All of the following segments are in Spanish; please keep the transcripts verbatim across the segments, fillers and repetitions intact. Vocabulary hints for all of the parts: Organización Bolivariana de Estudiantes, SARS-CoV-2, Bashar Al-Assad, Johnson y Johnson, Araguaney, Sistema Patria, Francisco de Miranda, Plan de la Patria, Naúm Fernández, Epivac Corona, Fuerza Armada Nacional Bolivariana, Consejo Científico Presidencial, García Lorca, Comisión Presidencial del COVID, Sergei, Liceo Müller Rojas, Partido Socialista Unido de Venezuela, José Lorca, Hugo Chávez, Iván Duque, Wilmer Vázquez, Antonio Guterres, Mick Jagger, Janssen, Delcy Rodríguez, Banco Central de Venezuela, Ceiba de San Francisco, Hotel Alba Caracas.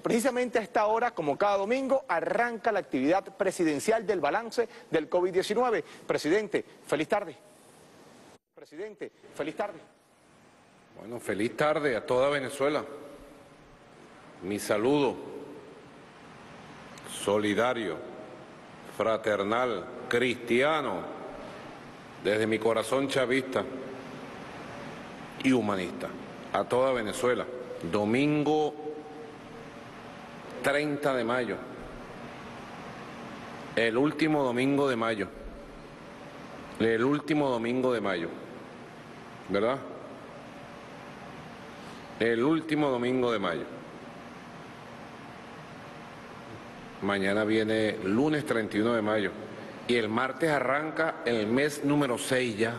o precisamente a esta hora, como cada domingo, arranca la actividad presidencial del balance del COVID diecinueve. Presidente, feliz tarde. Presidente, feliz tarde. Bueno, feliz tarde a toda Venezuela. Mi saludo solidario, fraternal, cristiano, desde mi corazón chavista y humanista, a toda Venezuela. Domingo treinta de mayo, el último domingo de mayo, el último domingo de mayo, ¿verdad? El último domingo de mayo. Mañana viene lunes treinta y uno de mayo y el martes arranca el mes número seis ya.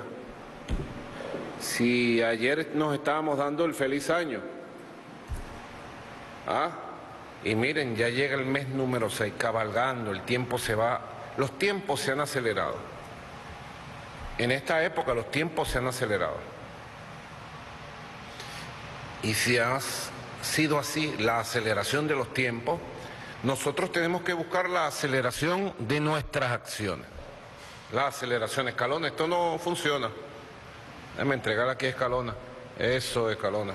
Si ayer nos estábamos dando el feliz año, ¿ah? Y miren, ya llega el mes número seis, cabalgando, el tiempo se va, los tiempos se han acelerado. En esta época los tiempos se han acelerado. Y si ha sido así la aceleración de los tiempos, nosotros tenemos que buscar la aceleración de nuestras acciones. La aceleración, Escalona, esto no funciona. Déjame entregar aquí a Escalona. Eso, Escalona.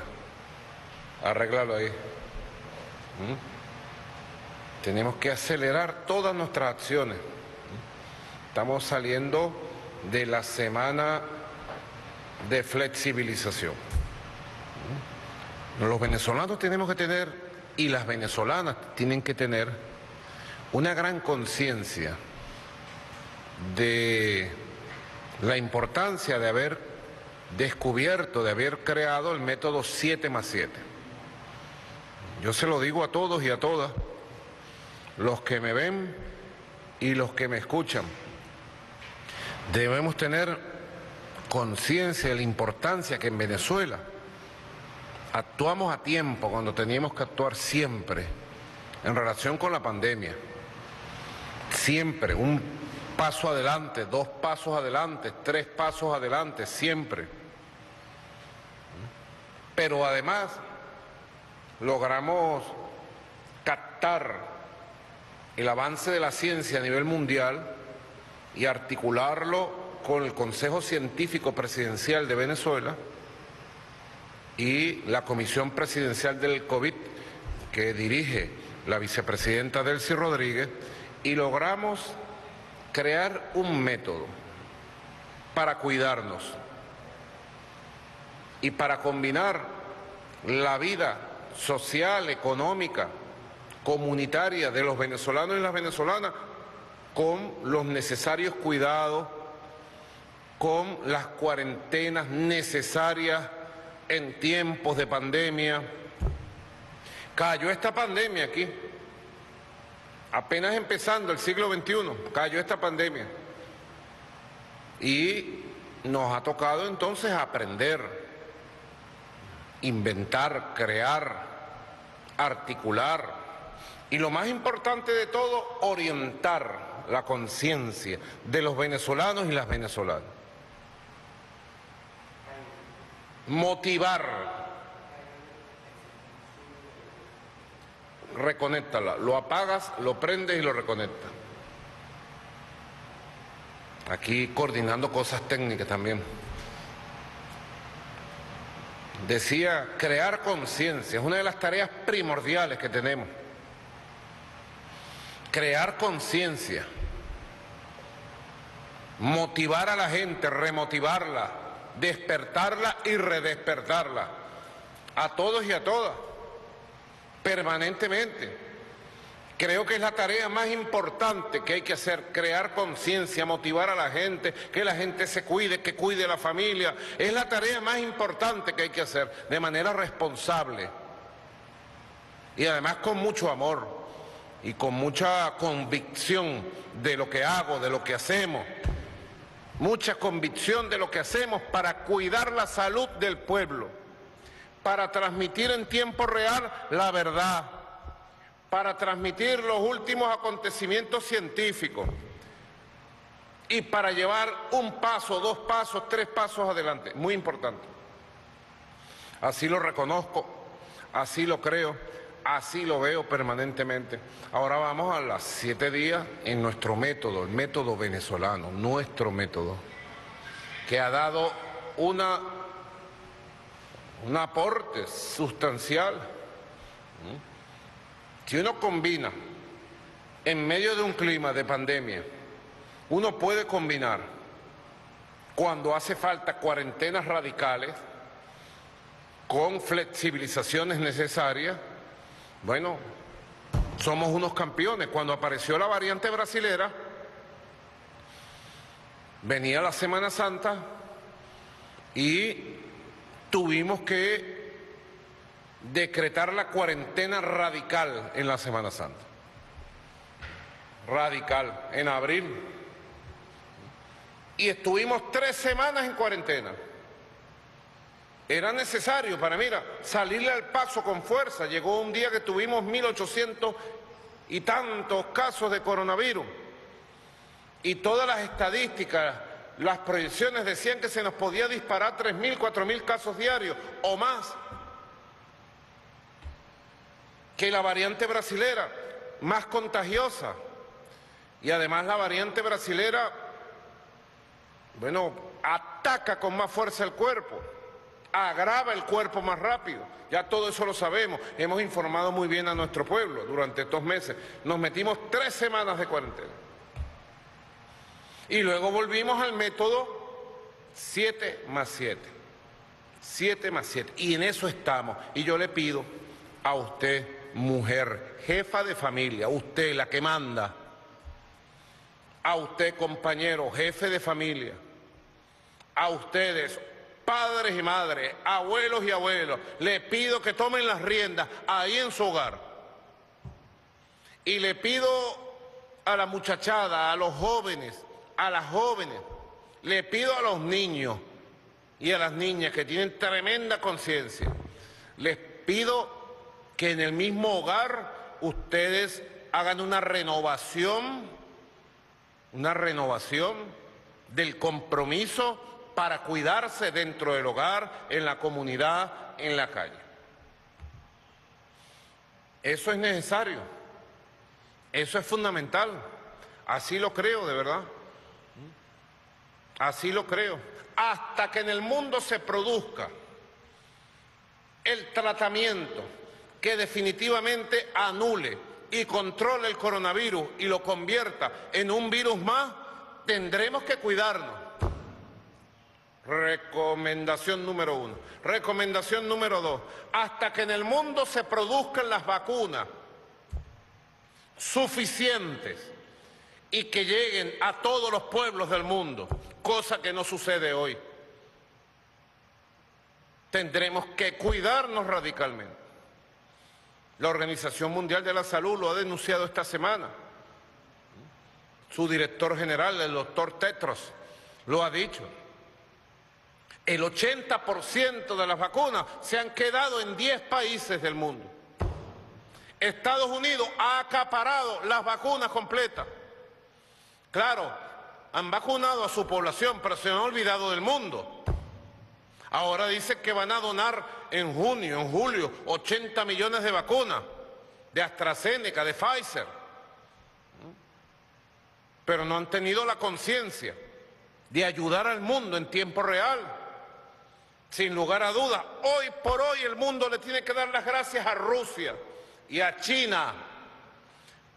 Arreglalo ahí. ¿Mm? Tenemos que acelerar todas nuestras acciones. Estamos saliendo de la semana de flexibilización. Los venezolanos tenemos que tener, y las venezolanas tienen que tener, una gran conciencia de la importancia de haber descubierto, de haber creado el método siete más siete. Yo se lo digo a todos y a todas, los que me ven y los que me escuchan. Debemos tener conciencia de la importancia que en Venezuela actuamos a tiempo cuando teníamos que actuar siempre en relación con la pandemia. Siempre, un paso adelante, dos pasos adelante, tres pasos adelante, siempre. Pero además logramos captar el avance de la ciencia a nivel mundial y articularlo con el Consejo Científico Presidencial de Venezuela y la Comisión Presidencial del COVID, que dirige la vicepresidenta Delcy Rodríguez, y logramos crear un método para cuidarnos y para combinar la vida social, económica, comunitaria de los venezolanos y las venezolanas con los necesarios cuidados, con las cuarentenas necesarias en tiempos de pandemia. Cayó esta pandemia aquí, apenas empezando el siglo veintiuno, cayó esta pandemia y nos ha tocado entonces aprender, inventar, crear, articular y lo más importante de todo, orientar la conciencia de los venezolanos y las venezolanas. Motivar. Reconéctala. Lo apagas, lo prendes y lo reconectas. Aquí coordinando cosas técnicas también. Decía, crear conciencia. Es una de las tareas primordiales que tenemos. Crear conciencia. Motivar a la gente, remotivarla. Despertarla y redespertarla, a todos y a todas, permanentemente. Creo que es la tarea más importante que hay que hacer, crear conciencia, motivar a la gente, que la gente se cuide, que cuide a la familia. Es la tarea más importante que hay que hacer, de manera responsable. Y además con mucho amor y con mucha convicción de lo que hago, de lo que hacemos. Mucha convicción de lo que hacemos para cuidar la salud del pueblo, para transmitir en tiempo real la verdad, para transmitir los últimos acontecimientos científicos y para llevar un paso, dos pasos, tres pasos adelante. Muy importante. Así lo reconozco, así lo creo, Así lo veo permanentemente. Ahora vamos a las siete días en nuestro método, el método venezolano, nuestro método, que ha dado una, un aporte sustancial. Si uno combina, en medio de un clima de pandemia, uno puede combinar, cuando hace falta, cuarentenas radicales, con flexibilizaciones necesarias. Bueno, somos unos campeones. Cuando apareció la variante brasilera, venía la Semana Santa y tuvimos que decretar la cuarentena radical en la Semana Santa. Radical, en abril. Y estuvimos tres semanas en cuarentena. Era necesario para, mira, salirle al paso con fuerza. Llegó un día que tuvimos mil ochocientos y tantos casos de coronavirus. Y todas las estadísticas, las proyecciones decían que se nos podía disparar tres mil, cuatro mil casos diarios o más. Que la variante brasilera, más contagiosa. Y además la variante brasilera, bueno, ataca con más fuerza el cuerpo. Agrava el cuerpo más rápido, ya todo eso lo sabemos, hemos informado muy bien a nuestro pueblo durante estos meses, nos metimos tres semanas de cuarentena y luego volvimos al método siete más siete, siete más siete, y en eso estamos. Y yo le pido a usted, mujer, jefa de familia, usted la que manda, a usted, compañero, jefe de familia, a ustedes, padres y madres, abuelos y abuelos, le pido que tomen las riendas ahí en su hogar. Y le pido a la muchachada, a los jóvenes, a las jóvenes, le pido a los niños y a las niñas que tienen tremenda conciencia, les pido que en el mismo hogar ustedes hagan una renovación, una renovación del compromiso para cuidarse dentro del hogar, en la comunidad, en la calle. Eso es necesario, eso es fundamental, así lo creo de verdad, así lo creo. Hasta que en el mundo se produzca el tratamiento que definitivamente anule y controle el coronavirus y lo convierta en un virus más, tendremos que cuidarnos. Recomendación número uno. Recomendación número dos. Hasta que en el mundo se produzcan las vacunas suficientes y que lleguen a todos los pueblos del mundo, cosa que no sucede hoy, tendremos que cuidarnos radicalmente. La Organización Mundial de la Salud lo ha denunciado esta semana. Su director general, el doctor Tedros, lo ha dicho. El ochenta por ciento de las vacunas se han quedado en diez países del mundo. Estados Unidos ha acaparado las vacunas completas. Claro, han vacunado a su población, pero se han olvidado del mundo. Ahora dicen que van a donar en junio, en julio, ochenta millones de vacunas, de AstraZeneca, de Pfizer. Pero no han tenido la conciencia de ayudar al mundo en tiempo real. Sin lugar a dudas, hoy por hoy el mundo le tiene que dar las gracias a Rusia y a China,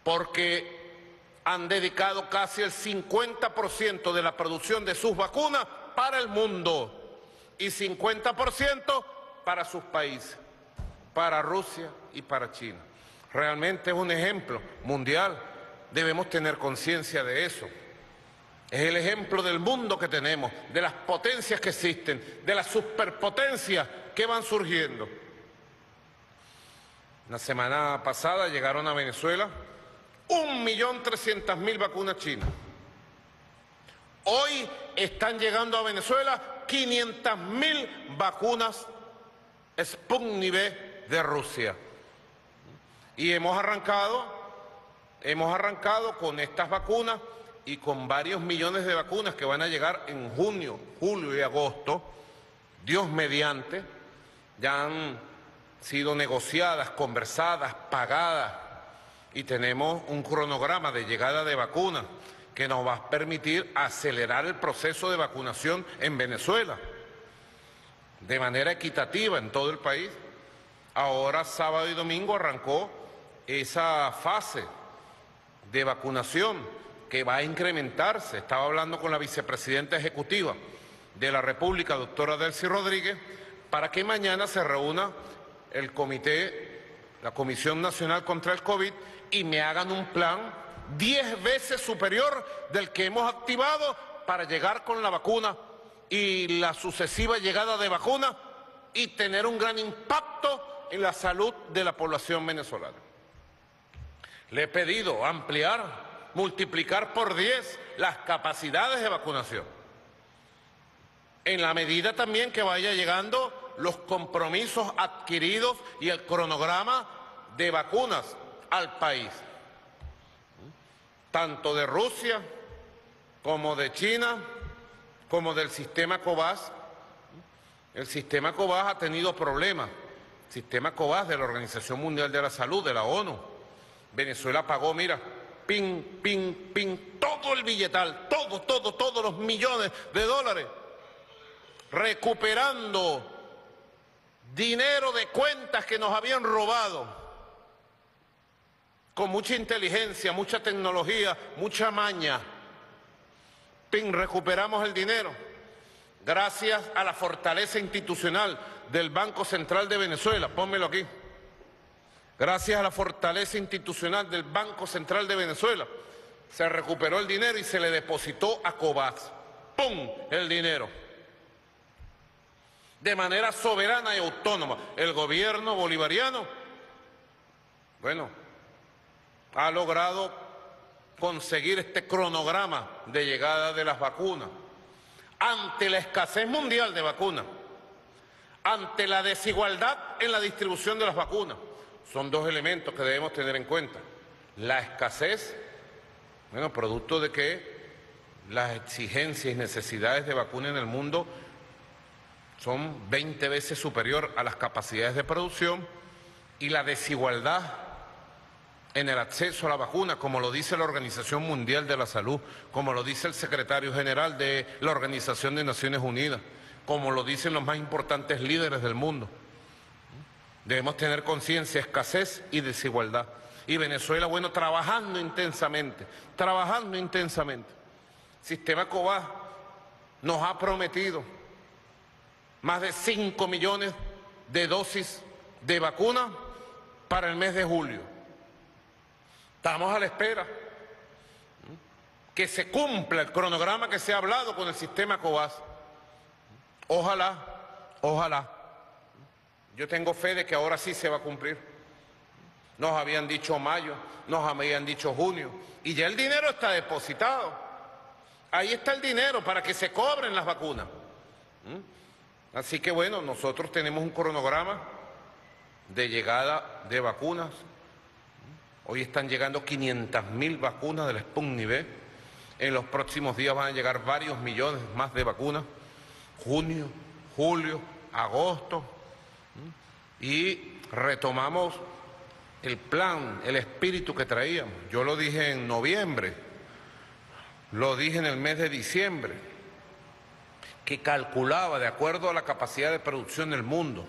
porque han dedicado casi el cincuenta por ciento de la producción de sus vacunas para el mundo y cincuenta por ciento para sus países, para Rusia y para China. Realmente es un ejemplo mundial, debemos tener conciencia de eso. Es el ejemplo del mundo que tenemos, de las potencias que existen, de las superpotencias que van surgiendo. La semana pasada llegaron a Venezuela un millón trescientas mil vacunas chinas. Hoy están llegando a Venezuela quinientas mil vacunas Sputnik V de Rusia. Y hemos arrancado, hemos arrancado con estas vacunas y con varios millones de vacunas que van a llegar en junio, julio y agosto, Dios mediante. Ya han sido negociadas, conversadas, pagadas, y tenemos un cronograma de llegada de vacunas que nos va a permitir acelerar el proceso de vacunación en Venezuela de manera equitativa en todo el país. Ahora, sábado y domingo, arrancó esa fase de vacunación que va a incrementarse. Estaba hablando con la vicepresidenta ejecutiva de la República, doctora Delcy Rodríguez, para que mañana se reúna el comité, la Comisión Nacional contra el COVID, y me hagan un plan diez veces superior del que hemos activado para llegar con la vacuna y la sucesiva llegada de vacunas y tener un gran impacto en la salud de la población venezolana. Le he pedido ampliar, multiplicar por diez las capacidades de vacunación, en la medida también que vaya llegando los compromisos adquiridos y el cronograma de vacunas al país, tanto de Rusia como de China, como del sistema COVAX. El sistema COVAX ha tenido problemas, el sistema COVAX de la Organización Mundial de la Salud, de la ONU. Venezuela pagó, mira, ping, ping, ping, todo el billetal, todo, todo, todos los millones de dólares, recuperando dinero de cuentas que nos habían robado, con mucha inteligencia, mucha tecnología, mucha maña. Pin, recuperamos el dinero, gracias a la fortaleza institucional del Banco Central de Venezuela, pónmelo aquí, gracias a la fortaleza institucional del Banco Central de Venezuela, se recuperó el dinero y se le depositó a COVAX, ¡pum!, el dinero. De manera soberana y autónoma, el gobierno bolivariano, bueno, ha logrado conseguir este cronograma de llegada de las vacunas. Ante la escasez mundial de vacunas, ante la desigualdad en la distribución de las vacunas, son dos elementos que debemos tener en cuenta. La escasez, bueno, producto de que las exigencias y necesidades de vacunas en el mundo son veinte veces superior a las capacidades de producción, y la desigualdad en el acceso a la vacuna, como lo dice la Organización Mundial de la Salud, como lo dice el secretario general de la Organización de Naciones Unidas, como lo dicen los más importantes líderes del mundo. Debemos tener conciencia, escasez y desigualdad. Y Venezuela, bueno, trabajando intensamente, trabajando intensamente. El sistema COVAX nos ha prometido más de cinco millones de dosis de vacuna para el mes de julio. Estamos a la espera que se cumpla el cronograma que se ha hablado con el sistema COVAX. Ojalá, ojalá. Yo tengo fe de que ahora sí se va a cumplir. Nos habían dicho mayo, nos habían dicho junio, y ya el dinero está depositado. Ahí está el dinero para que se cobren las vacunas. ¿Mm? Así que bueno, nosotros tenemos un cronograma de llegada de vacunas. Hoy están llegando quinientas mil vacunas del Sputnik V. En los próximos días van a llegar varios millones más de vacunas. Junio, julio, agosto. Y retomamos el plan, el espíritu que traíamos. Yo lo dije en noviembre, lo dije en el mes de diciembre, que calculaba, de acuerdo a la capacidad de producción del mundo,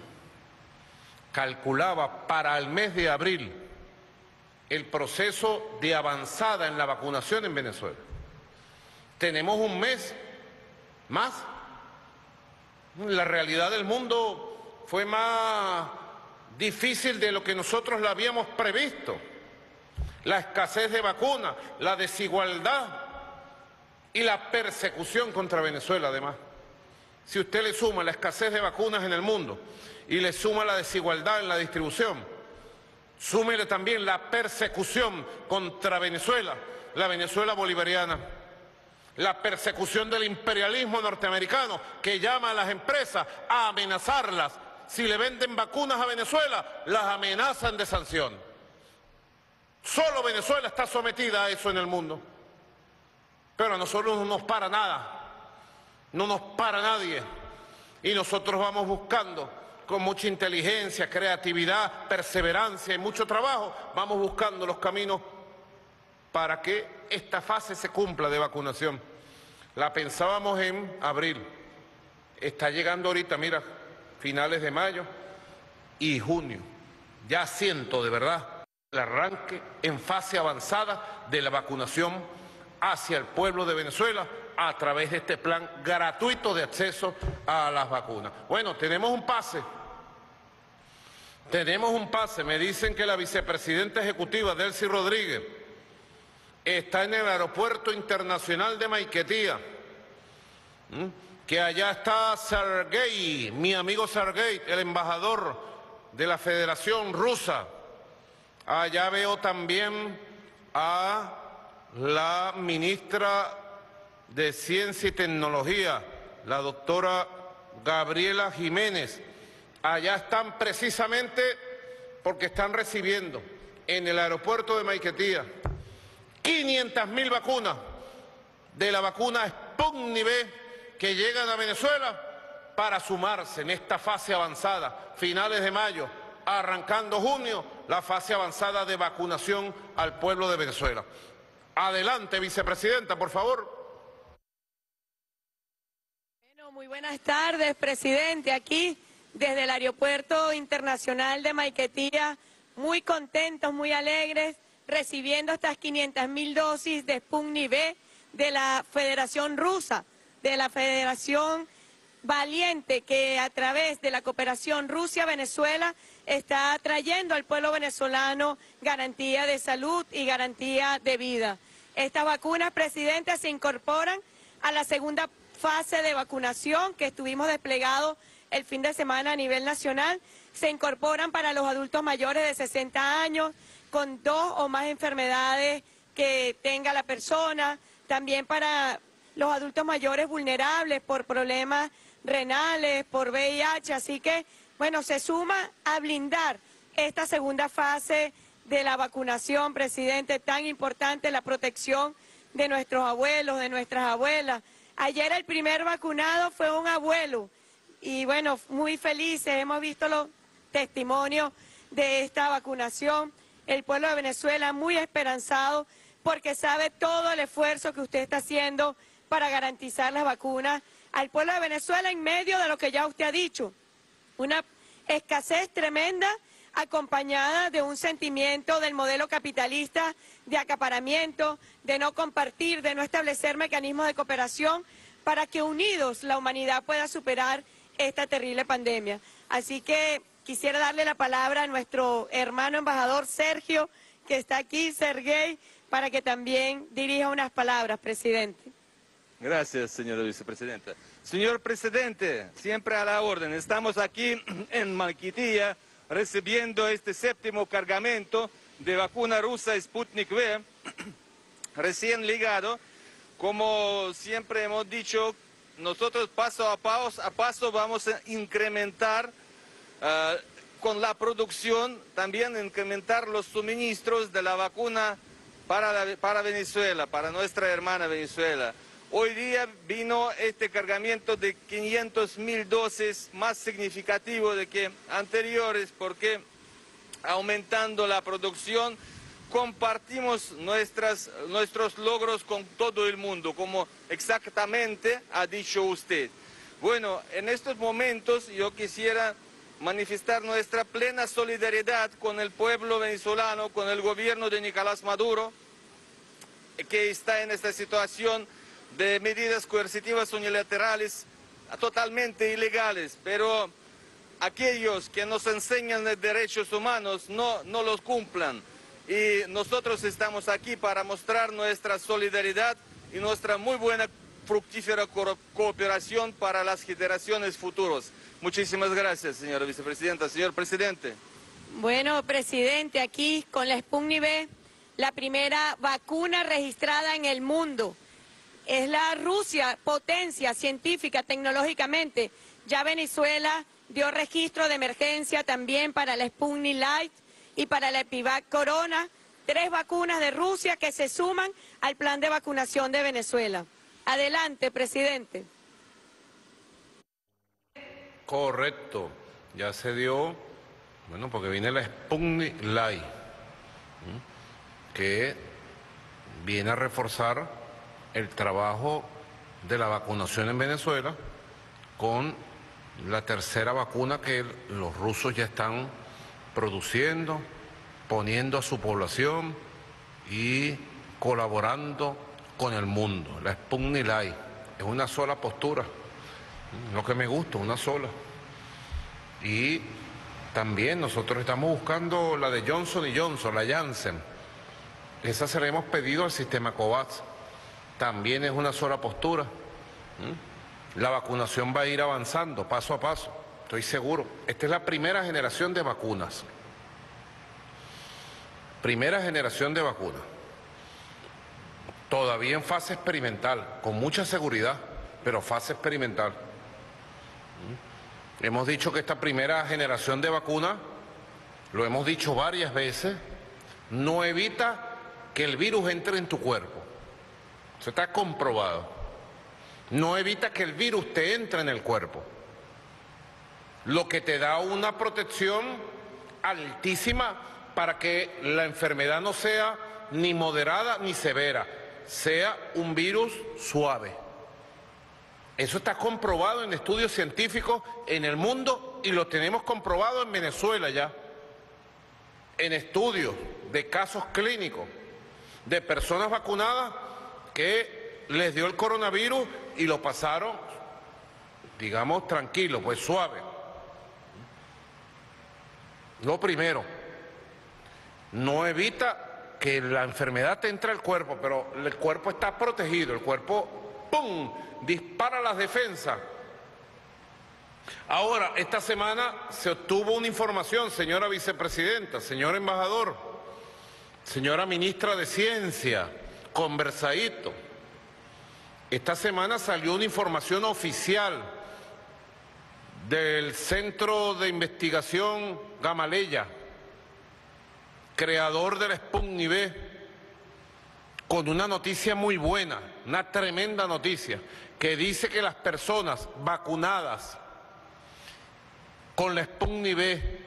calculaba para el mes de abril el proceso de avanzada en la vacunación en Venezuela. Tenemos un mes más. La realidad del mundo fue más difícil de lo que nosotros la habíamos previsto. La escasez de vacunas, la desigualdad y la persecución contra Venezuela, además. Si usted le suma la escasez de vacunas en el mundo y le suma la desigualdad en la distribución, súmele también la persecución contra Venezuela, la Venezuela bolivariana, la persecución del imperialismo norteamericano que llama a las empresas a amenazarlas. Si le venden vacunas a Venezuela, las amenazan de sanción. Solo Venezuela está sometida a eso en el mundo. Pero a nosotros no nos para nada. No nos para nadie, y nosotros vamos buscando con mucha inteligencia, creatividad, perseverancia y mucho trabajo, vamos buscando los caminos para que esta fase se cumpla de vacunación. La pensábamos en abril, está llegando ahorita, mira, finales de mayo y junio. Ya siento de verdad el arranque en fase avanzada de la vacunación hacia el pueblo de Venezuela a través de este plan gratuito de acceso a las vacunas. Bueno, tenemos un pase, tenemos un pase. Me dicen que la vicepresidenta ejecutiva, Delcy Rodríguez, está en el aeropuerto internacional de Maiquetía, ¿Mm? que allá está Sergei, mi amigo Sergei, el embajador de la Federación Rusa. Allá veo también a la ministra de Ciencia y Tecnología, la doctora Gabriela Jiménez. Allá están precisamente porque están recibiendo en el aeropuerto de Maiquetía quinientas mil vacunas de la vacuna Sputnik V que llegan a Venezuela para sumarse en esta fase avanzada, finales de mayo, arrancando junio, la fase avanzada de vacunación al pueblo de Venezuela. Adelante, vicepresidenta, por favor. Muy buenas tardes, presidente. Aquí, desde el Aeropuerto Internacional de Maiquetía, muy contentos, muy alegres, recibiendo estas quinientas mil dosis de Sputnik V de la Federación Rusa, de la Federación Valiente, que a través de la cooperación Rusia-Venezuela está trayendo al pueblo venezolano garantía de salud y garantía de vida. Estas vacunas, presidente, se incorporan a la segunda fase de vacunación que estuvimos desplegados el fin de semana a nivel nacional. Se incorporan para los adultos mayores de sesenta años con dos o más enfermedades que tenga la persona, también para los adultos mayores vulnerables por problemas renales, por V I H, así que, bueno, se suma a blindar esta segunda fase de la vacunación, presidente, tan importante, la protección de nuestros abuelos, de nuestras abuelas. Ayer el primer vacunado fue un abuelo y bueno, muy felices, hemos visto los testimonios de esta vacunación. El pueblo de Venezuela muy esperanzado porque sabe todo el esfuerzo que usted está haciendo para garantizar las vacunas al pueblo de Venezuela en medio de lo que ya usted ha dicho. Una escasez tremenda acompañada de un sentimiento del modelo capitalista de acaparamiento, de no compartir, de no establecer mecanismos de cooperación para que unidos la humanidad pueda superar esta terrible pandemia. Así que quisiera darle la palabra a nuestro hermano embajador Sergio, que está aquí, Sergei, para que también dirija unas palabras, presidente. Gracias, señora vicepresidenta. Señor presidente, siempre a la orden. Estamos aquí en Maiquetía recibiendo este séptimo cargamento de vacuna rusa Sputnik V, recién ligado. Como siempre hemos dicho, nosotros paso a paso, a paso vamos a incrementar uh, con la producción, también incrementar los suministros de la vacuna para, la, para Venezuela, para nuestra hermana Venezuela. Hoy día vino este cargamento de quinientas mil dosis, más significativo de que anteriores, porque aumentando la producción compartimos nuestras, nuestros logros con todo el mundo, como exactamente ha dicho usted. Bueno, en estos momentos yo quisiera manifestar nuestra plena solidaridad con el pueblo venezolano, con el gobierno de Nicolás Maduro, que está en esta situación de medidas coercitivas unilaterales totalmente ilegales, pero aquellos que nos enseñan los derechos humanos no, no los cumplan. Y nosotros estamos aquí para mostrar nuestra solidaridad y nuestra muy buena fructífera cooperación para las generaciones futuras. Muchísimas gracias, señora vicepresidenta. Señor presidente. Bueno, presidente, aquí con la Sputnik V, la primera vacuna registrada en el mundo. Es la Rusia, potencia científica, tecnológicamente. Ya Venezuela dio registro de emergencia también para la Sputnik Light y para la Epivac Corona. Tres vacunas de Rusia que se suman al plan de vacunación de Venezuela. Adelante, presidente. Correcto. ya se dio, bueno, porque viene la Sputnik Light, que viene a reforzar el trabajo de la vacunación en Venezuela con la tercera vacuna que los rusos ya están produciendo, poniendo a su población y colaborando con el mundo. La Sputnik Light es una sola postura, lo que me gusta, una sola. Y también nosotros estamos buscando la de Johnson y Johnson, la Janssen. Esa se la hemos pedido al sistema COVAX. También es una sola postura. La vacunación va a ir avanzando paso a paso, estoy seguro. Esta es la primera generación de vacunas. Primera generación de vacunas. Todavía en fase experimental, con mucha seguridad, pero fase experimental. Hemos dicho que esta primera generación de vacunas, lo hemos dicho varias veces, no evita que el virus entre en tu cuerpo. Eso está comprobado. No evita que el virus te entre en el cuerpo. Lo que te da una protección altísima para que la enfermedad no sea ni moderada ni severa, sea un virus suave. Eso está comprobado en estudios científicos en el mundo y lo tenemos comprobado en Venezuela ya. En estudios de casos clínicos de personas vacunadas que les dio el coronavirus y lo pasaron, digamos, tranquilo, pues suave. Lo primero, no evita que la enfermedad te entre al cuerpo, pero el cuerpo está protegido, el cuerpo, ¡pum!, dispara las defensas. Ahora, esta semana se obtuvo una información, señora vicepresidenta, señor embajador, señora ministra de Ciencia, conversadito. Esta semana salió una información oficial del Centro de Investigación Gamaleya, creador del Sputnik V, con una noticia muy buena, una tremenda noticia, que dice que las personas vacunadas con la Sputnik V,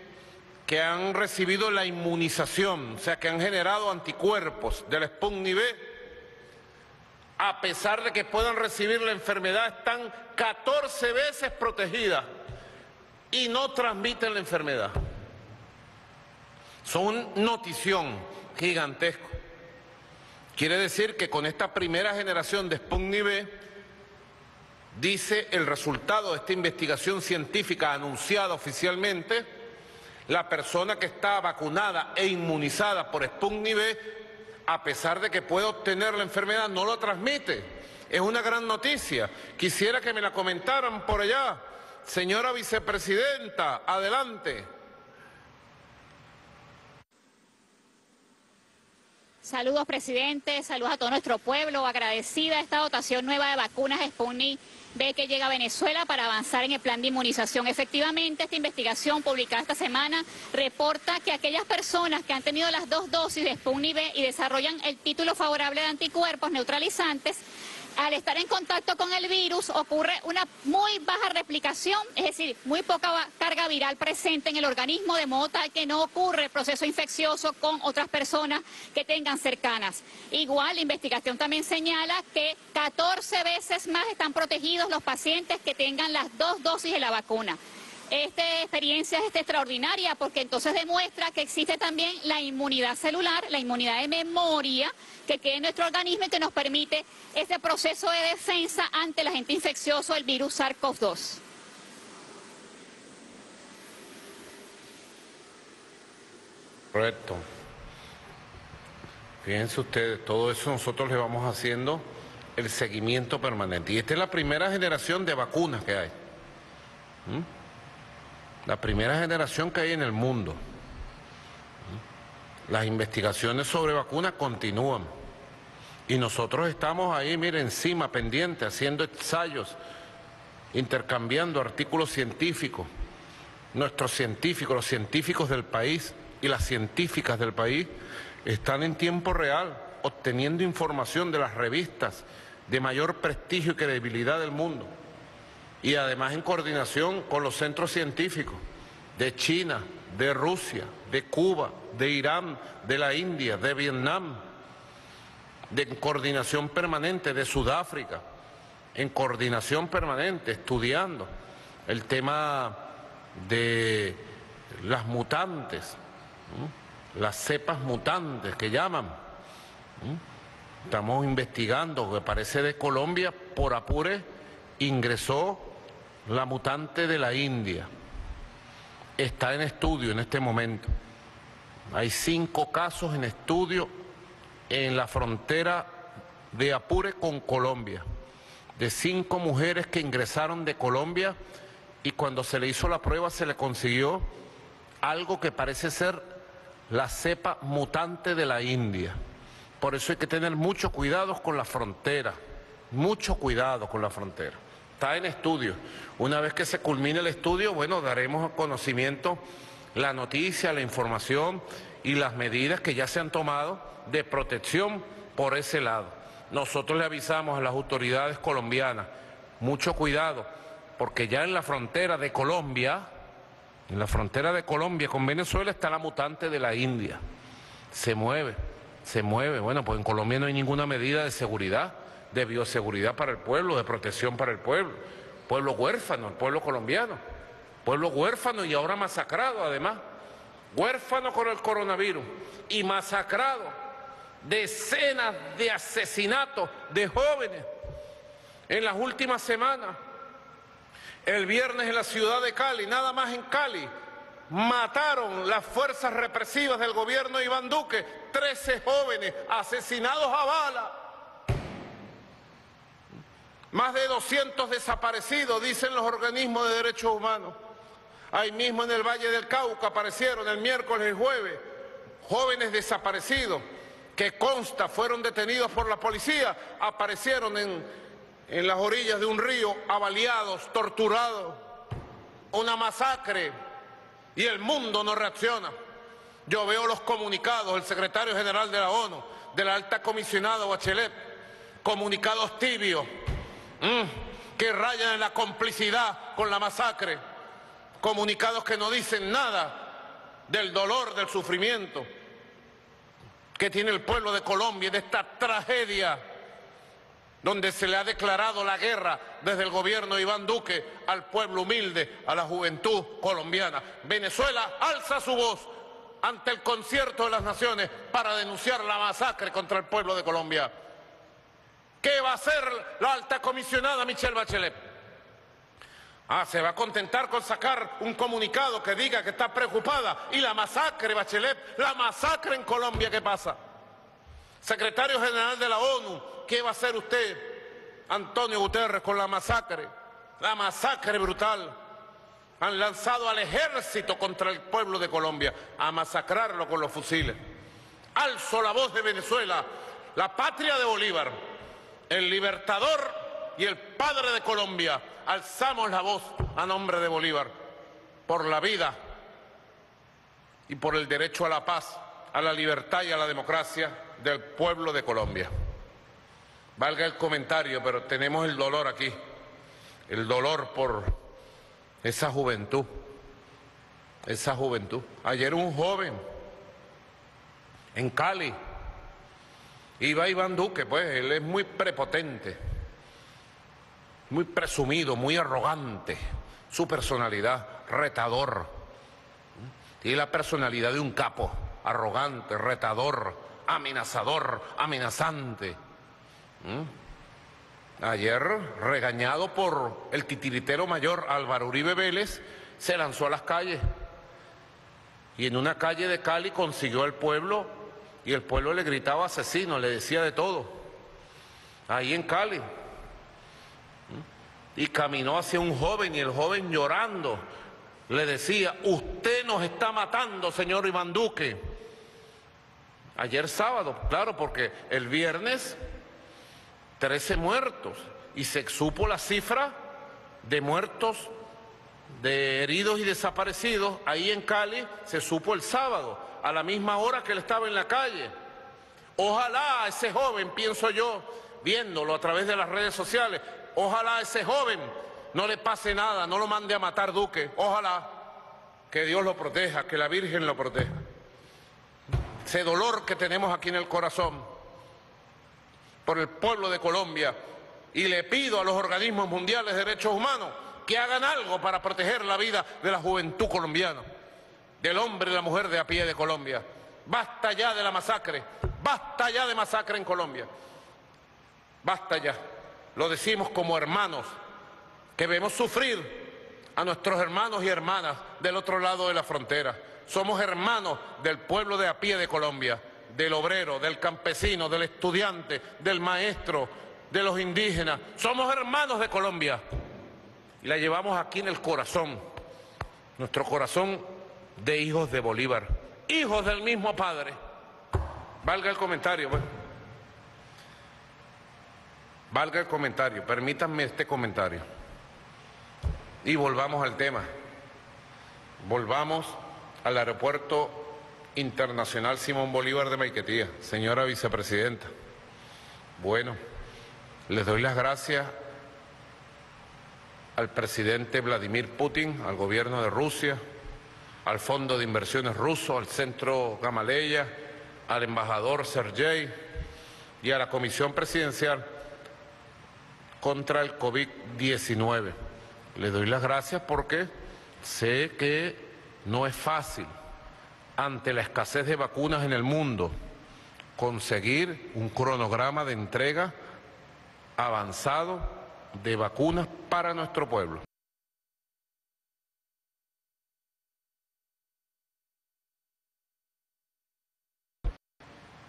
que han recibido la inmunización, o sea, que han generado anticuerpos de la Sputnik V, a pesar de que puedan recibir la enfermedad, están catorce veces protegidas y no transmiten la enfermedad. Son un notición gigantesco. Quiere decir que con esta primera generación de Sputnik V, dice el resultado de esta investigación científica anunciada oficialmente, la persona que está vacunada e inmunizada por Sputnik V, a pesar de que puede obtener la enfermedad, no lo transmite. Es una gran noticia. Quisiera que me la comentaran por allá. Señora vicepresidenta, adelante. Saludos, presidente. Saludos a todo nuestro pueblo. Agradecida esta dotación nueva de vacunas Sputnik V que llega a Venezuela para avanzar en el plan de inmunización. Efectivamente, esta investigación publicada esta semana reporta que aquellas personas que han tenido las dos dosis de Sputnik V y desarrollan el título favorable de anticuerpos neutralizantes, al estar en contacto con el virus ocurre una muy baja replicación, es decir, muy poca carga viral presente en el organismo, de modo tal que no ocurre el proceso infeccioso con otras personas que tengan cercanas. Igual, la investigación también señala que catorce veces más están protegidos los pacientes que tengan las dos dosis de la vacuna. Esta experiencia es extraordinaria porque entonces demuestra que existe también la inmunidad celular, la inmunidad de memoria que queda en nuestro organismo y que nos permite este proceso de defensa ante el agente infeccioso, el virus SARS CoV dos. Correcto. Fíjense ustedes, todo eso nosotros le vamos haciendo el seguimiento permanente. Y esta es la primera generación de vacunas que hay. ¿Mm? La primera generación que hay en el mundo. Las investigaciones sobre vacunas continúan. Y nosotros estamos ahí, miren, encima, pendientes, haciendo ensayos, intercambiando artículos científicos. Nuestros científicos, los científicos del país y las científicas del país están en tiempo real obteniendo información de las revistas de mayor prestigio y credibilidad del mundo. Y además en coordinación con los centros científicos de China, de Rusia, de Cuba, de Irán, de la India, de Vietnam, de coordinación permanente, de Sudáfrica, en coordinación permanente, estudiando el tema de las mutantes, ¿no? Las cepas mutantes que llaman, ¿no? Estamos investigando, que parece de Colombia, por apure, ingresó la mutante de la India. Está en estudio en este momento. Hay cinco casos en estudio en la frontera de Apure con Colombia, de cinco mujeres que ingresaron de Colombia y cuando se le hizo la prueba se le consiguió algo que parece ser la cepa mutante de la India. Por eso hay que tener mucho cuidado con la frontera, mucho cuidado con la frontera. Está en estudio. Una vez que se culmine el estudio, bueno, daremos conocimiento la noticia, la información y las medidas que ya se han tomado de protección por ese lado. Nosotros le avisamos a las autoridades colombianas, mucho cuidado, porque ya en la frontera de Colombia, en la frontera de Colombia con Venezuela está la mutante de la India. Se mueve. Se mueve, bueno, pues en Colombia no hay ninguna medida de seguridad, de bioseguridad para el pueblo, de protección para el pueblo. Pueblo huérfano, el pueblo colombiano. Pueblo huérfano y ahora masacrado además. Huérfano con el coronavirus y masacrado. Decenas de asesinatos de jóvenes en las últimas semanas. El viernes en la ciudad de Cali, nada más en Cali, mataron las fuerzas represivas del gobierno de Iván Duque, trece jóvenes asesinados a bala. Más de doscientos desaparecidos, dicen los organismos de derechos humanos. Ahí mismo en el Valle del Cauca aparecieron el miércoles y el jueves jóvenes desaparecidos que consta fueron detenidos por la policía, aparecieron en, en las orillas de un río, avaliados, torturados, una masacre. Y el mundo no reacciona. Yo veo los comunicados del secretario general de la ONU, de la alta comisionada Bachelet, comunicados tibios, mmm, que rayan en la complicidad con la masacre, comunicados que no dicen nada del dolor, del sufrimiento que tiene el pueblo de Colombia, de esta tragedia, donde se le ha declarado la guerra desde el gobierno de Iván Duque al pueblo humilde, a la juventud colombiana. Venezuela alza su voz ante el concierto de las naciones para denunciar la masacre contra el pueblo de Colombia. ¿Qué va a hacer la alta comisionada Michelle Bachelet? Ah, se va a contentar con sacar un comunicado que diga que está preocupada. Y la masacre, Bachelet, la masacre en Colombia, ¿qué pasa? Secretario General de la ONU, ¿qué va a hacer usted, Antonio Guterres, con la masacre? La masacre brutal. Han lanzado al ejército contra el pueblo de Colombia a masacrarlo con los fusiles. Alzo la voz de Venezuela, la patria de Bolívar, el libertador y el padre de Colombia. Alzamos la voz a nombre de Bolívar por la vida y por el derecho a la paz, a la libertad y a la democracia del pueblo de Colombia. Valga el comentario, pero tenemos el dolor aquí, el dolor por esa juventud, esa juventud. Ayer un joven en Cali, iba Iván Duque, pues él es muy prepotente, muy presumido, muy arrogante, su personalidad, retador, y la personalidad de un capo, arrogante, retador, amenazador, amenazante. ¿Mm? Ayer, regañado por el titiritero mayor Álvaro Uribe Vélez, se lanzó a las calles y en una calle de Cali consiguió al pueblo y el pueblo le gritaba asesino, le decía de todo, ahí en Cali. ¿Mm? Y caminó hacia un joven y el joven llorando le decía, usted nos está matando, señor Iván Duque. Ayer sábado, claro, porque el viernes trece muertos y se supo la cifra de muertos, de heridos y desaparecidos ahí en Cali, se supo el sábado, a la misma hora que él estaba en la calle. Ojalá ese joven, pienso yo, viéndolo a través de las redes sociales, ojalá ese joven no le pase nada, no lo mande a matar Duque, ojalá, que Dios lo proteja, que la Virgen lo proteja. Ese dolor que tenemos aquí en el corazón por el pueblo de Colombia, y le pido a los organismos mundiales de derechos humanos que hagan algo para proteger la vida de la juventud colombiana, del hombre y la mujer de a pie de Colombia. Basta ya de la masacre, basta ya de masacre en Colombia, basta ya. Lo decimos como hermanos que vemos sufrir a nuestros hermanos y hermanas del otro lado de la frontera. Somos hermanos del pueblo de a pie de Colombia, del obrero, del campesino, del estudiante, del maestro, de los indígenas. Somos hermanos de Colombia y la llevamos aquí en el corazón, nuestro corazón de hijos de Bolívar, hijos del mismo padre. Valga el comentario, pues. Valga el comentario, permítanme este comentario. Y volvamos al tema, volvamos al aeropuerto internacional Simón Bolívar de Maiquetía. Señora vicepresidenta, bueno, les doy las gracias al presidente Vladimir Putin, al gobierno de Rusia, al Fondo de Inversiones Ruso, al Centro Gamaleya, al embajador Sergei y a la Comisión Presidencial contra el COVID diecinueve. Les doy las gracias porque sé que no es fácil, ante la escasez de vacunas en el mundo, conseguir un cronograma de entrega avanzado de vacunas para nuestro pueblo.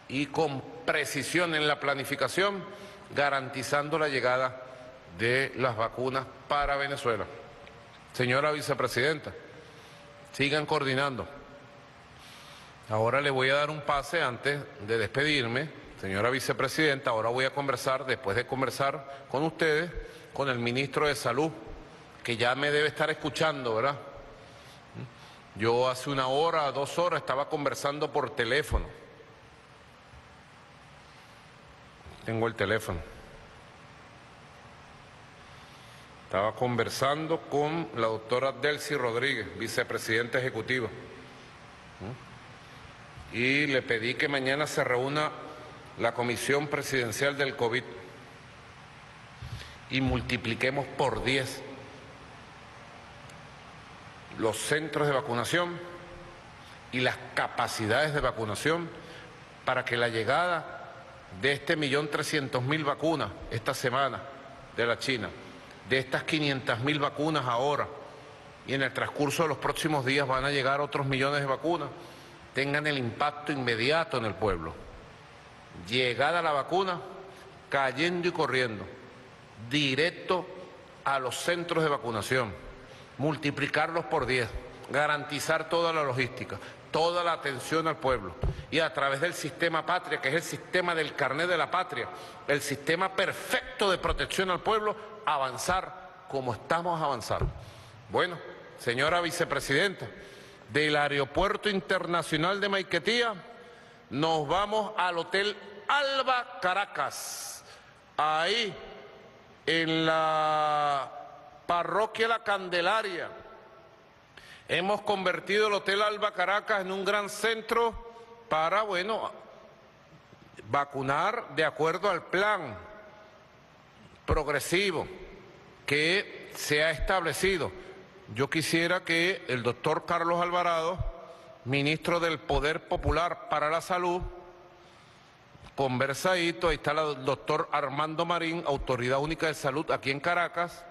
Y con precisión en la planificación, garantizando la llegada de las vacunas para Venezuela. Señora vicepresidenta, sigan coordinando. Ahora le voy a dar un pase antes de despedirme, señora vicepresidenta. Ahora voy a conversar, después de conversar con ustedes, con el ministro de Salud, que ya me debe estar escuchando, ¿verdad? Yo hace una hora, dos horas, estaba conversando por teléfono. Tengo el teléfono. Estaba conversando con la doctora Delcy Rodríguez, vicepresidenta ejecutiva. Y le pedí que mañana se reúna la Comisión Presidencial del COVID y multipliquemos por diez los centros de vacunación y las capacidades de vacunación para que la llegada de este millón trescientos mil vacunas esta semana de la China, de estas quinientas mil vacunas ahora y en el transcurso de los próximos días van a llegar otros millones de vacunas, tengan el impacto inmediato en el pueblo. Llegada la vacuna, cayendo y corriendo, directo a los centros de vacunación, multiplicarlos por diez, garantizar toda la logística, toda la atención al pueblo, y a través del sistema Patria, que es el sistema del carnet de la patria, el sistema perfecto de protección al pueblo, avanzar como estamos avanzando. Bueno, señora vicepresidenta, del aeropuerto internacional de Maiquetía nos vamos al Hotel Alba Caracas. Ahí, en la parroquia La Candelaria, hemos convertido el Hotel Alba Caracas en un gran centro para, bueno, vacunar de acuerdo al plan progresivo que se ha establecido. Yo quisiera que el doctor Carlos Alvarado, ministro del Poder Popular para la Salud, conversadito, ahí está el doctor Armando Marín, Autoridad Única de Salud aquí en Caracas,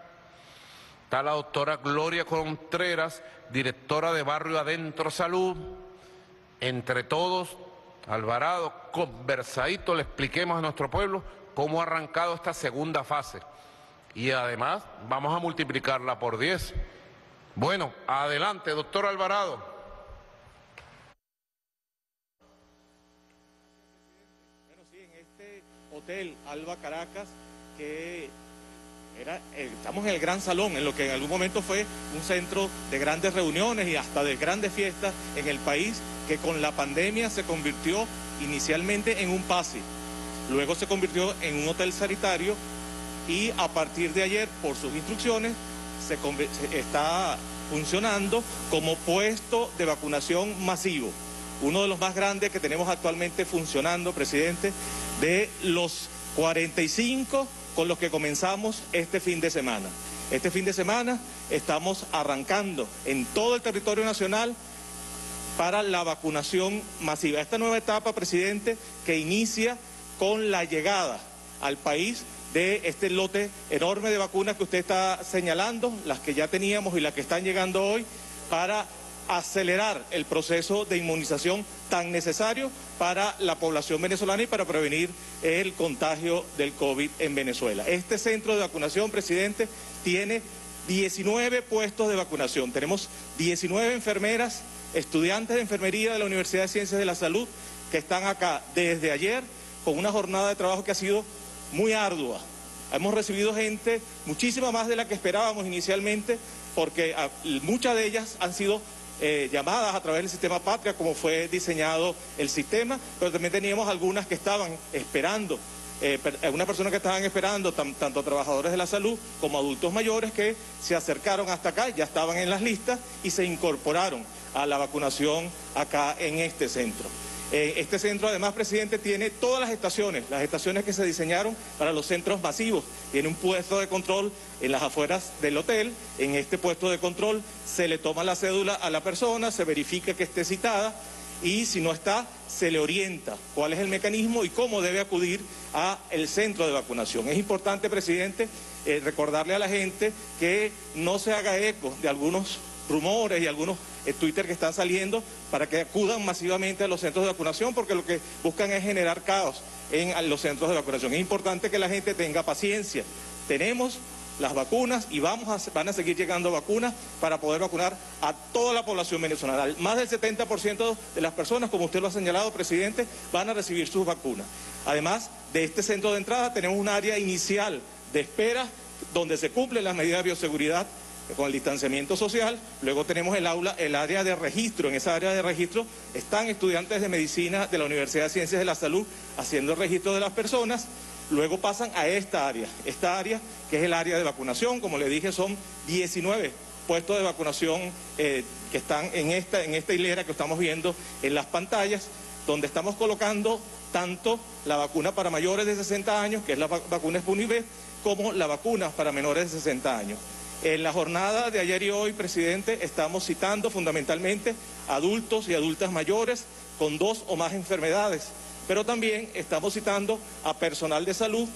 está la doctora Gloria Contreras, directora de Barrio Adentro Salud, entre todos, Alvarado, conversadito, le expliquemos a nuestro pueblo cómo ha arrancado esta segunda fase y además vamos a multiplicarla por diez. Bueno, adelante, doctor Alvarado. Bueno, sí, en este Hotel Alba Caracas, que era, estamos en el gran salón, en lo que en algún momento fue un centro de grandes reuniones y hasta de grandes fiestas en el país, que con la pandemia se convirtió inicialmente en un pase, luego se convirtió en un hotel sanitario y a partir de ayer, por sus instrucciones, Se está funcionando como puesto de vacunación masivo. Uno de los más grandes que tenemos actualmente funcionando, presidente, de los cuarenta y cinco con los que comenzamos este fin de semana. Este fin de semana estamos arrancando en todo el territorio nacional para la vacunación masiva. Esta nueva etapa, presidente, que inicia con la llegada al país de este lote enorme de vacunas que usted está señalando, las que ya teníamos y las que están llegando hoy, para acelerar el proceso de inmunización tan necesario para la población venezolana y para prevenir el contagio del COVID en Venezuela. Este centro de vacunación, presidente, tiene diecinueve puestos de vacunación. Tenemos diecinueve enfermeras, estudiantes de enfermería de la Universidad de Ciencias de la Salud, que están acá desde ayer con una jornada de trabajo que ha sido muy ardua. Hemos recibido gente, muchísima más de la que esperábamos inicialmente, porque a, muchas de ellas han sido Eh, llamadas a través del sistema Patria, como fue diseñado el sistema, pero también teníamos algunas que estaban esperando, eh, per, algunas personas que estaban esperando, tam, tanto trabajadores de la salud como adultos mayores que se acercaron hasta acá, ya estaban en las listas y se incorporaron a la vacunación acá en este centro. Eh, este centro además, presidente, tiene todas las estaciones, las estaciones que se diseñaron para los centros masivos. Tiene un puesto de control en las afueras del hotel. En este puesto de control se le toma la cédula a la persona, se verifica que esté citada y si no está, se le orienta cuál es el mecanismo y cómo debe acudir al centro de vacunación. Es importante, presidente, eh, recordarle a la gente que no se haga eco de algunos rumores y algunos Twitter que están saliendo para que acudan masivamente a los centros de vacunación, porque lo que buscan es generar caos en los centros de vacunación. Es importante que la gente tenga paciencia. Tenemos las vacunas y vamos a, van a seguir llegando vacunas para poder vacunar a toda la población venezolana. Más del setenta por ciento de las personas, como usted lo ha señalado, presidente, van a recibir sus vacunas. Además de este centro de entrada, tenemos un área inicial de espera donde se cumplen las medidas de bioseguridad con el distanciamiento social. Luego tenemos el aula, el área de registro. En esa área de registro están estudiantes de medicina de la Universidad de Ciencias de la Salud haciendo el registro de las personas. Luego pasan a esta área, esta área que es el área de vacunación. Como le dije, son diecinueve puestos de vacunación eh, que están en esta, en esta hilera que estamos viendo en las pantallas, donde estamos colocando tanto la vacuna para mayores de sesenta años, que es la vacuna Sputnik V, como la vacuna para menores de sesenta años. En la jornada de ayer y hoy, presidente, estamos citando fundamentalmente adultos y adultas mayores con dos o más enfermedades, pero también estamos citando a personal de salud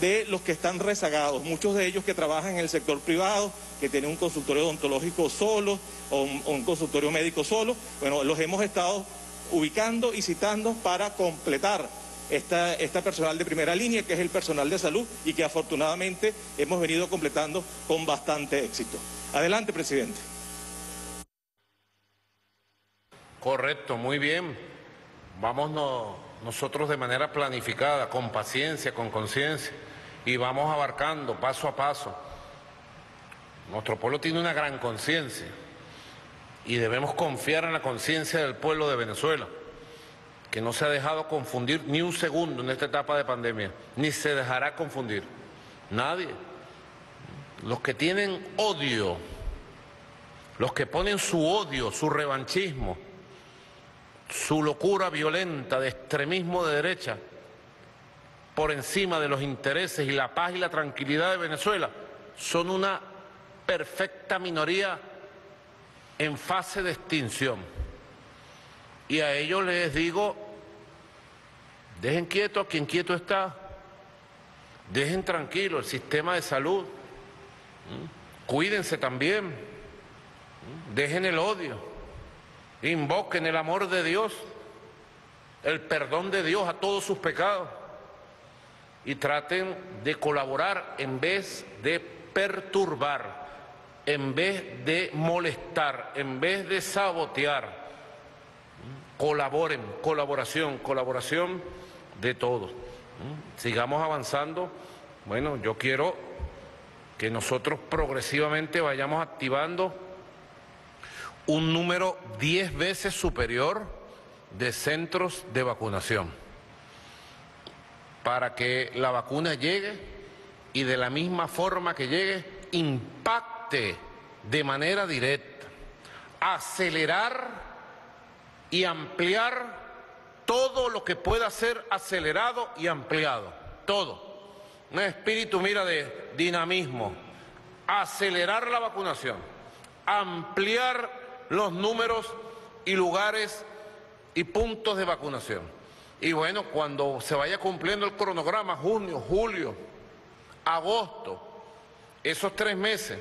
de los que están rezagados, muchos de ellos que trabajan en el sector privado, que tienen un consultorio odontológico solo o un, un consultorio médico solo. Bueno, los hemos estado ubicando y citando para completar Esta, esta personal de primera línea, que es el personal de salud, y que afortunadamente hemos venido completando con bastante éxito. Adelante, presidente. Correcto, muy bien. Vamos no, nosotros de manera planificada, con paciencia, con conciencia, y vamos abarcando paso a paso. Nuestro pueblo tiene una gran conciencia, y debemos confiar en la conciencia del pueblo de Venezuela, que no se ha dejado confundir ni un segundo en esta etapa de pandemia, ni se dejará confundir. Nadie. Los que tienen odio, los que ponen su odio, su revanchismo, su locura violenta de extremismo de derecha, por encima de los intereses y la paz y la tranquilidad de Venezuela, son una perfecta minoría en fase de extinción. Y a ellos les digo, dejen quieto a quien quieto está, dejen tranquilo el sistema de salud, cuídense también, dejen el odio, invoquen el amor de Dios, el perdón de Dios a todos sus pecados y traten de colaborar en vez de perturbar, en vez de molestar, en vez de sabotear. Colaboren, colaboración, colaboración de todos. Sigamos avanzando. Bueno, yo quiero que nosotros progresivamente vayamos activando un número diez veces superior de centros de vacunación, para que la vacuna llegue y de la misma forma que llegue impacte de manera directa, acelerar y ampliar todo lo que pueda ser acelerado y ampliado, todo. Un espíritu, mira, de dinamismo, acelerar la vacunación, ampliar los números y lugares y puntos de vacunación. Y bueno, cuando se vaya cumpliendo el cronograma, junio, julio, agosto, esos tres meses,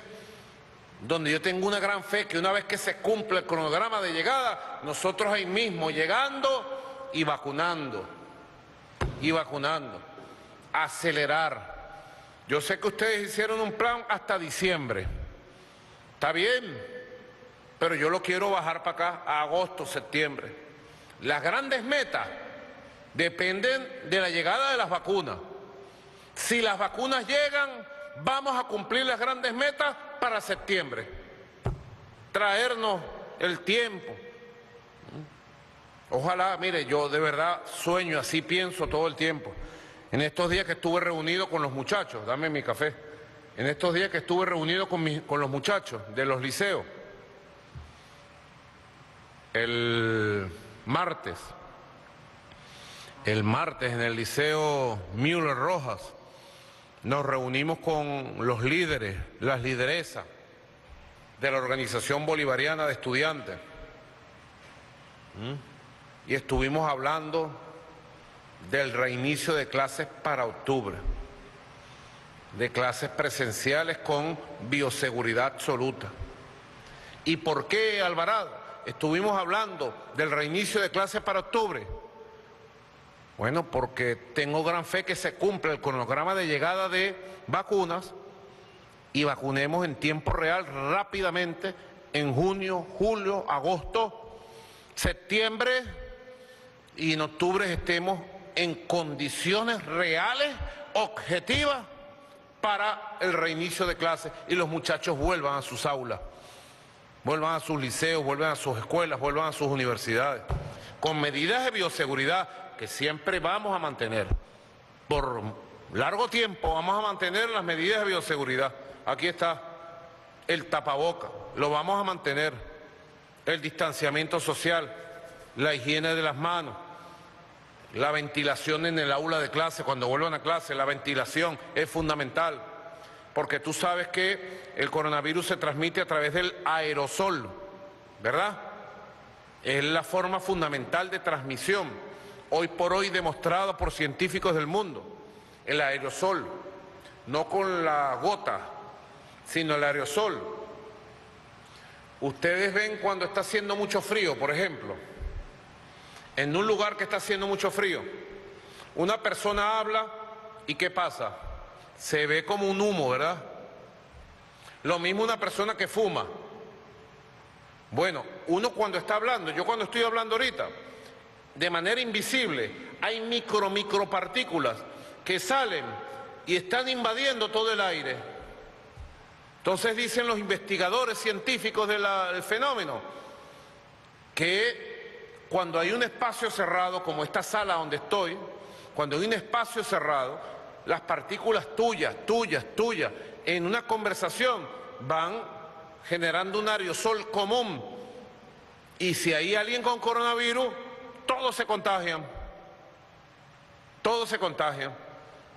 donde yo tengo una gran fe que una vez que se cumpla el cronograma de llegada, nosotros ahí mismo llegando y vacunando, y vacunando, acelerar. Yo sé que ustedes hicieron un plan hasta diciembre, está bien, pero yo lo quiero bajar para acá a agosto, septiembre. Las grandes metas dependen de la llegada de las vacunas. Si las vacunas llegan, vamos a cumplir las grandes metas para septiembre, traernos el tiempo. Ojalá, mire, yo de verdad sueño, así pienso todo el tiempo. En estos días que estuve reunido con los muchachos, dame mi café, en estos días que estuve reunido con, mi, con los muchachos de los liceos, el martes, el martes en el liceo Müller Rojas, nos reunimos con los líderes, las lideresas de la Organización Bolivariana de Estudiantes. ¿Mm? Y estuvimos hablando del reinicio de clases para octubre, de clases presenciales con bioseguridad absoluta. ¿Y por qué, Alvarado, estuvimos hablando del reinicio de clases para octubre? Bueno, porque tengo gran fe que se cumpla el cronograma de llegada de vacunas y vacunemos en tiempo real rápidamente en junio, julio, agosto, septiembre y en octubre estemos en condiciones reales, objetivas, para el reinicio de clases y los muchachos vuelvan a sus aulas, vuelvan a sus liceos, vuelvan a sus escuelas, vuelvan a sus universidades, con medidas de bioseguridad que siempre vamos a mantener. Por largo tiempo vamos a mantener las medidas de bioseguridad. Aquí está el tapaboca, lo vamos a mantener, el distanciamiento social, la higiene de las manos, la ventilación en el aula de clase, cuando vuelvan a clase, la ventilación es fundamental, porque tú sabes que el coronavirus se transmite a través del aerosol, ¿verdad? Es la forma fundamental de transmisión, hoy por hoy demostrado por científicos del mundo, el aerosol, no con la gota, sino el aerosol. Ustedes ven cuando está haciendo mucho frío, por ejemplo, en un lugar que está haciendo mucho frío, una persona habla y ¿qué pasa? Se ve como un humo, ¿verdad? Lo mismo una persona que fuma. Bueno, uno cuando está hablando, yo cuando estoy hablando ahorita, de manera invisible, hay micro, micropartículas que salen y están invadiendo todo el aire. Entonces dicen los investigadores científicos de la, del fenómeno que cuando hay un espacio cerrado, como esta sala donde estoy, cuando hay un espacio cerrado, las partículas tuyas, tuyas, tuyas, en una conversación van generando un aerosol común. Y si hay alguien con coronavirus, todos se contagian, todos se contagian.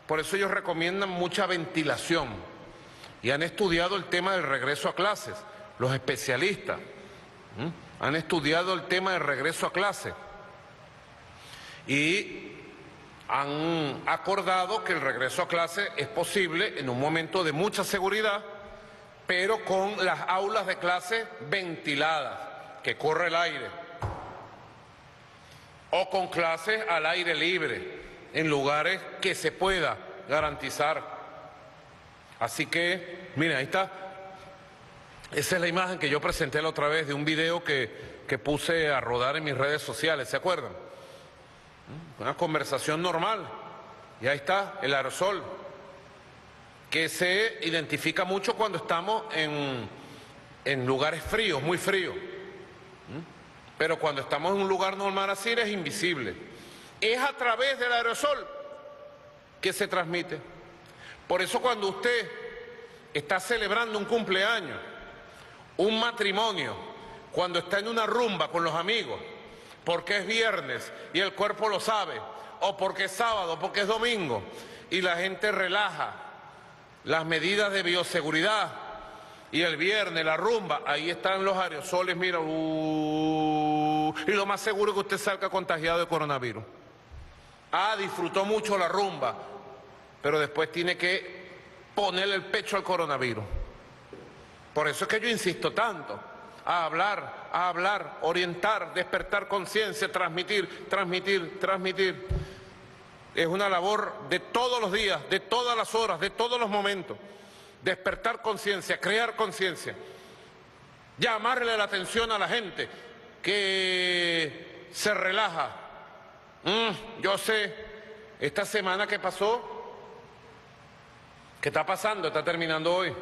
Por eso ellos recomiendan mucha ventilación y han estudiado el tema del regreso a clases, los especialistas, ¿m? han estudiado el tema del regreso a clases y han acordado que el regreso a clases es posible en un momento de mucha seguridad, pero con las aulas de clase ventiladas, que corre el aire, o con clases al aire libre, en lugares que se pueda garantizar. Así que, miren, ahí está. Esa es la imagen que yo presenté la otra vez de un video que, que puse a rodar en mis redes sociales, ¿se acuerdan? Una conversación normal. Y ahí está el aerosol, que se identifica mucho cuando estamos en, en lugares fríos, muy fríos. Pero cuando estamos en un lugar normal así es invisible. Es a través del aerosol que se transmite. Por eso cuando usted está celebrando un cumpleaños un matrimonio cuando está en una rumba con los amigos, porque es viernes y el cuerpo lo sabe, o porque es sábado, porque es domingo, y la gente relaja las medidas de bioseguridad, y el viernes la rumba, ahí están los aerosoles, mira, uh, y lo más seguro es que usted salga contagiado de coronavirus. Ah, disfrutó mucho la rumba, pero después tiene que ponerle el pecho al coronavirus. Por eso es que yo insisto tanto a hablar, a hablar, orientar, despertar conciencia, transmitir, transmitir, transmitir. Es una labor de todos los días, de todas las horas, de todos los momentos. Despertar conciencia, crear conciencia, llamarle la atención a la gente que se relaja. Mm, yo sé, esta semana que pasó, que está pasando, está terminando hoy.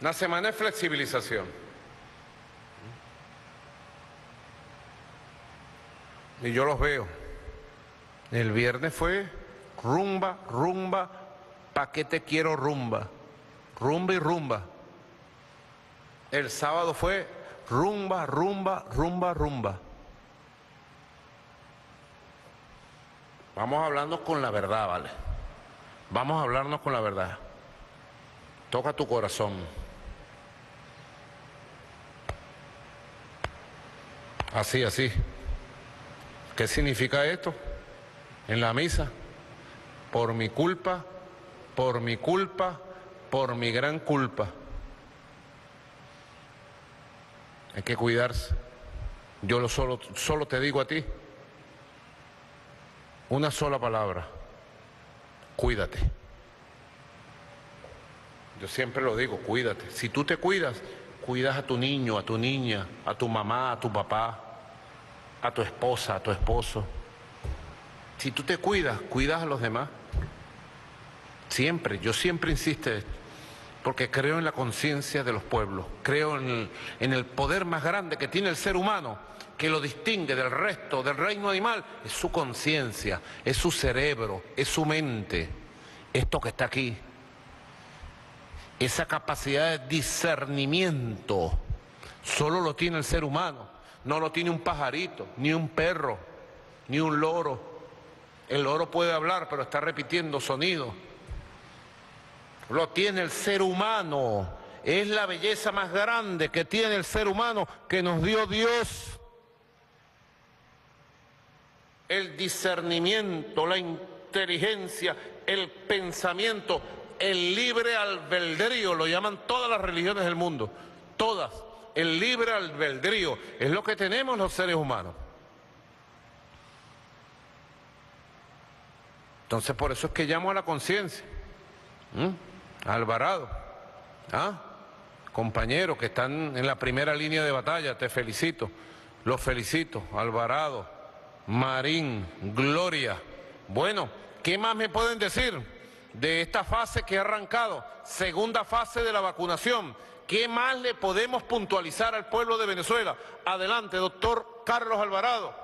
Una semana de flexibilización. Y yo los veo. El viernes fue rumba, rumba, pa' qué te quiero rumba. Rumba y rumba. El sábado fue rumba, rumba, rumba, rumba. Vamos hablando con la verdad, ¿vale? Vamos a hablarnos con la verdad. Toca tu corazón. Así, así. ¿Qué significa esto? En la misa. Por mi culpa, por mi culpa, por mi gran culpa. Hay que cuidarse. Yo lo solo, solo te digo a ti. Una sola palabra. Cuídate. Yo siempre lo digo, cuídate. Si tú te cuidas, cuidas a tu niño, a tu niña, a tu mamá, a tu papá, a tu esposa, a tu esposo. Si tú te cuidas, cuidas a los demás. Siempre, yo siempre insisto en esto, porque creo en la conciencia de los pueblos, creo en el, en el poder más grande que tiene el ser humano, que lo distingue del resto, del reino animal, es su conciencia, es su cerebro, es su mente, esto que está aquí. Esa capacidad de discernimiento solo lo tiene el ser humano, no lo tiene un pajarito, ni un perro, ni un loro. El loro puede hablar, pero está repitiendo sonidos. Lo tiene el ser humano, es la belleza más grande que tiene el ser humano, que nos dio Dios. El discernimiento, la inteligencia, el pensamiento. El libre albedrío, lo llaman todas las religiones del mundo, todas. El libre albedrío es lo que tenemos los seres humanos. Entonces, por eso es que llamo a la conciencia. ¿Mm? Alvarado, ¿ah? Compañeros que están en la primera línea de batalla, te felicito, los felicito. Alvarado, Marín, Gloria. Bueno, ¿qué más me pueden decir de esta fase que ha arrancado, segunda fase de la vacunación? ¿Qué más le podemos puntualizar al pueblo de Venezuela? Adelante, doctor Carlos Alvarado.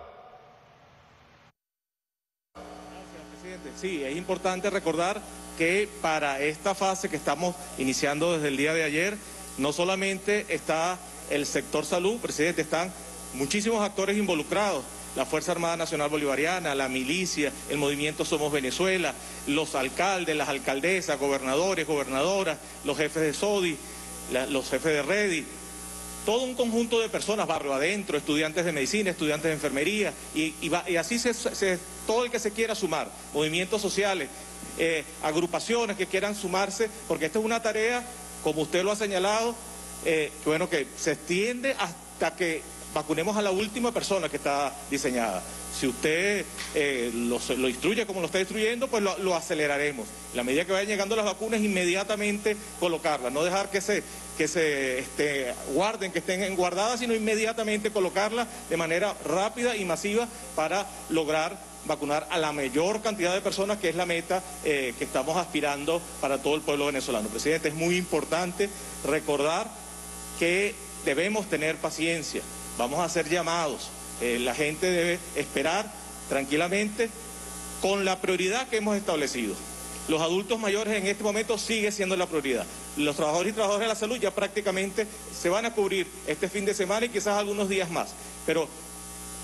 Gracias, presidente. Sí, es importante recordar que para esta fase que estamos iniciando desde el día de ayer, no solamente está el sector salud, presidente, están muchísimos actores involucrados. La Fuerza Armada Nacional Bolivariana, la milicia, el movimiento Somos Venezuela, los alcaldes, las alcaldesas, gobernadores, gobernadoras, los jefes de SODI, la, los jefes de REDI, todo un conjunto de personas, barrio adentro, estudiantes de medicina, estudiantes de enfermería, y, y, va, y así se, se, todo el que se quiera sumar, movimientos sociales, eh, agrupaciones que quieran sumarse, porque esta es una tarea, como usted lo ha señalado, eh, que, bueno, que se extiende hasta que vacunemos a la última persona que está diseñada. Si usted eh, lo, lo instruye como lo está instruyendo, pues lo, lo aceleraremos. La medida que vayan llegando las vacunas, inmediatamente colocarlas. No dejar que se, que se este, guarden, que estén guardadas, sino inmediatamente colocarlas de manera rápida y masiva para lograr vacunar a la mayor cantidad de personas, que es la meta eh, que estamos aspirando para todo el pueblo venezolano. Presidente, es muy importante recordar que debemos tener paciencia. Vamos a hacer llamados, eh, la gente debe esperar tranquilamente con la prioridad que hemos establecido. Los adultos mayores en este momento sigue siendo la prioridad. Los trabajadores y trabajadoras de la salud ya prácticamente se van a cubrir este fin de semana y quizás algunos días más. Pero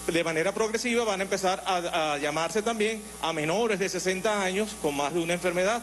de manera progresiva van a empezar a, a llamarse también a menores de sesenta años con más de una enfermedad.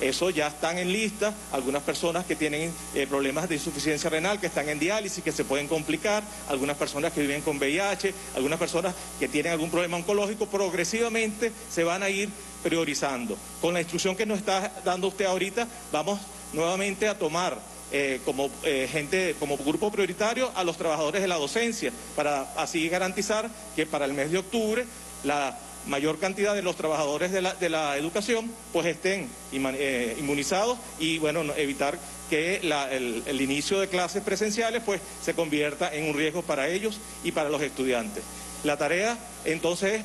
Eso ya están en lista, algunas personas que tienen eh, problemas de insuficiencia renal, que están en diálisis, que se pueden complicar, algunas personas que viven con V I H, algunas personas que tienen algún problema oncológico, progresivamente se van a ir priorizando. Con la instrucción que nos está dando usted ahorita, vamos nuevamente a tomar eh, como eh, gente, como grupo prioritario a los trabajadores de la docencia, para así garantizar que para el mes de octubre la mayor cantidad de los trabajadores de la, de la educación pues estén inmunizados y bueno, evitar que la, el, el inicio de clases presenciales pues se convierta en un riesgo para ellos y para los estudiantes. La tarea entonces es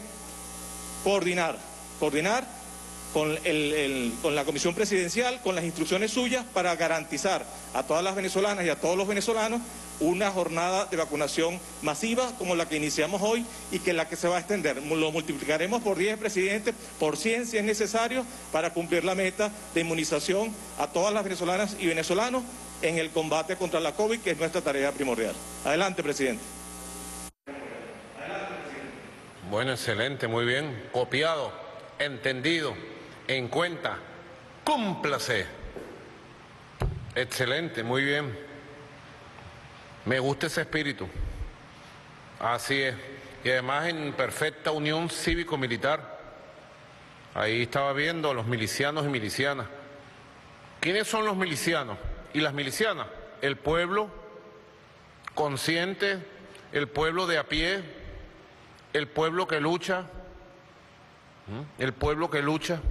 coordinar, coordinar con, el, el, con la Comisión Presidencial, con las instrucciones suyas para garantizar a todas las venezolanas y a todos los venezolanos una jornada de vacunación masiva como la que iniciamos hoy y que la que se va a extender. Lo multiplicaremos por diez, presidente, por cien si es necesario, para cumplir la meta de inmunización a todas las venezolanas y venezolanos en el combate contra la COVID, que es nuestra tarea primordial. Adelante, presidente. Bueno, excelente, muy bien. Copiado, entendido, en cuenta, cúmplase. Excelente, muy bien. Me gusta ese espíritu, así es, y además en perfecta unión cívico-militar. Ahí estaba viendo a los milicianos y milicianas. ¿Quiénes son los milicianos y las milicianas? El pueblo consciente, el pueblo de a pie, el pueblo que lucha, el pueblo que lucha,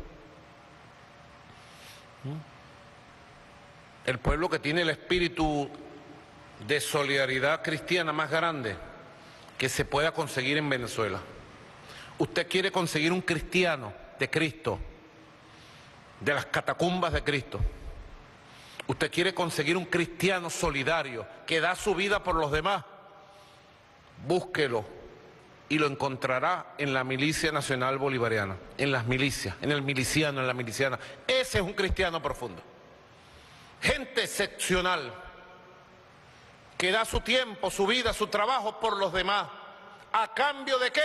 el pueblo que tiene el espíritu de solidaridad cristiana más grande que se pueda conseguir en Venezuela. Usted quiere conseguir un cristiano de Cristo, de las catacumbas de Cristo. Usted quiere conseguir un cristiano solidario que da su vida por los demás. Búsquelo y lo encontrará en la milicia nacional bolivariana, en las milicias, en el miliciano, en la miliciana. Ese es un cristiano profundo. Gente excepcional, que da su tiempo, su vida, su trabajo por los demás. ¿A cambio de qué?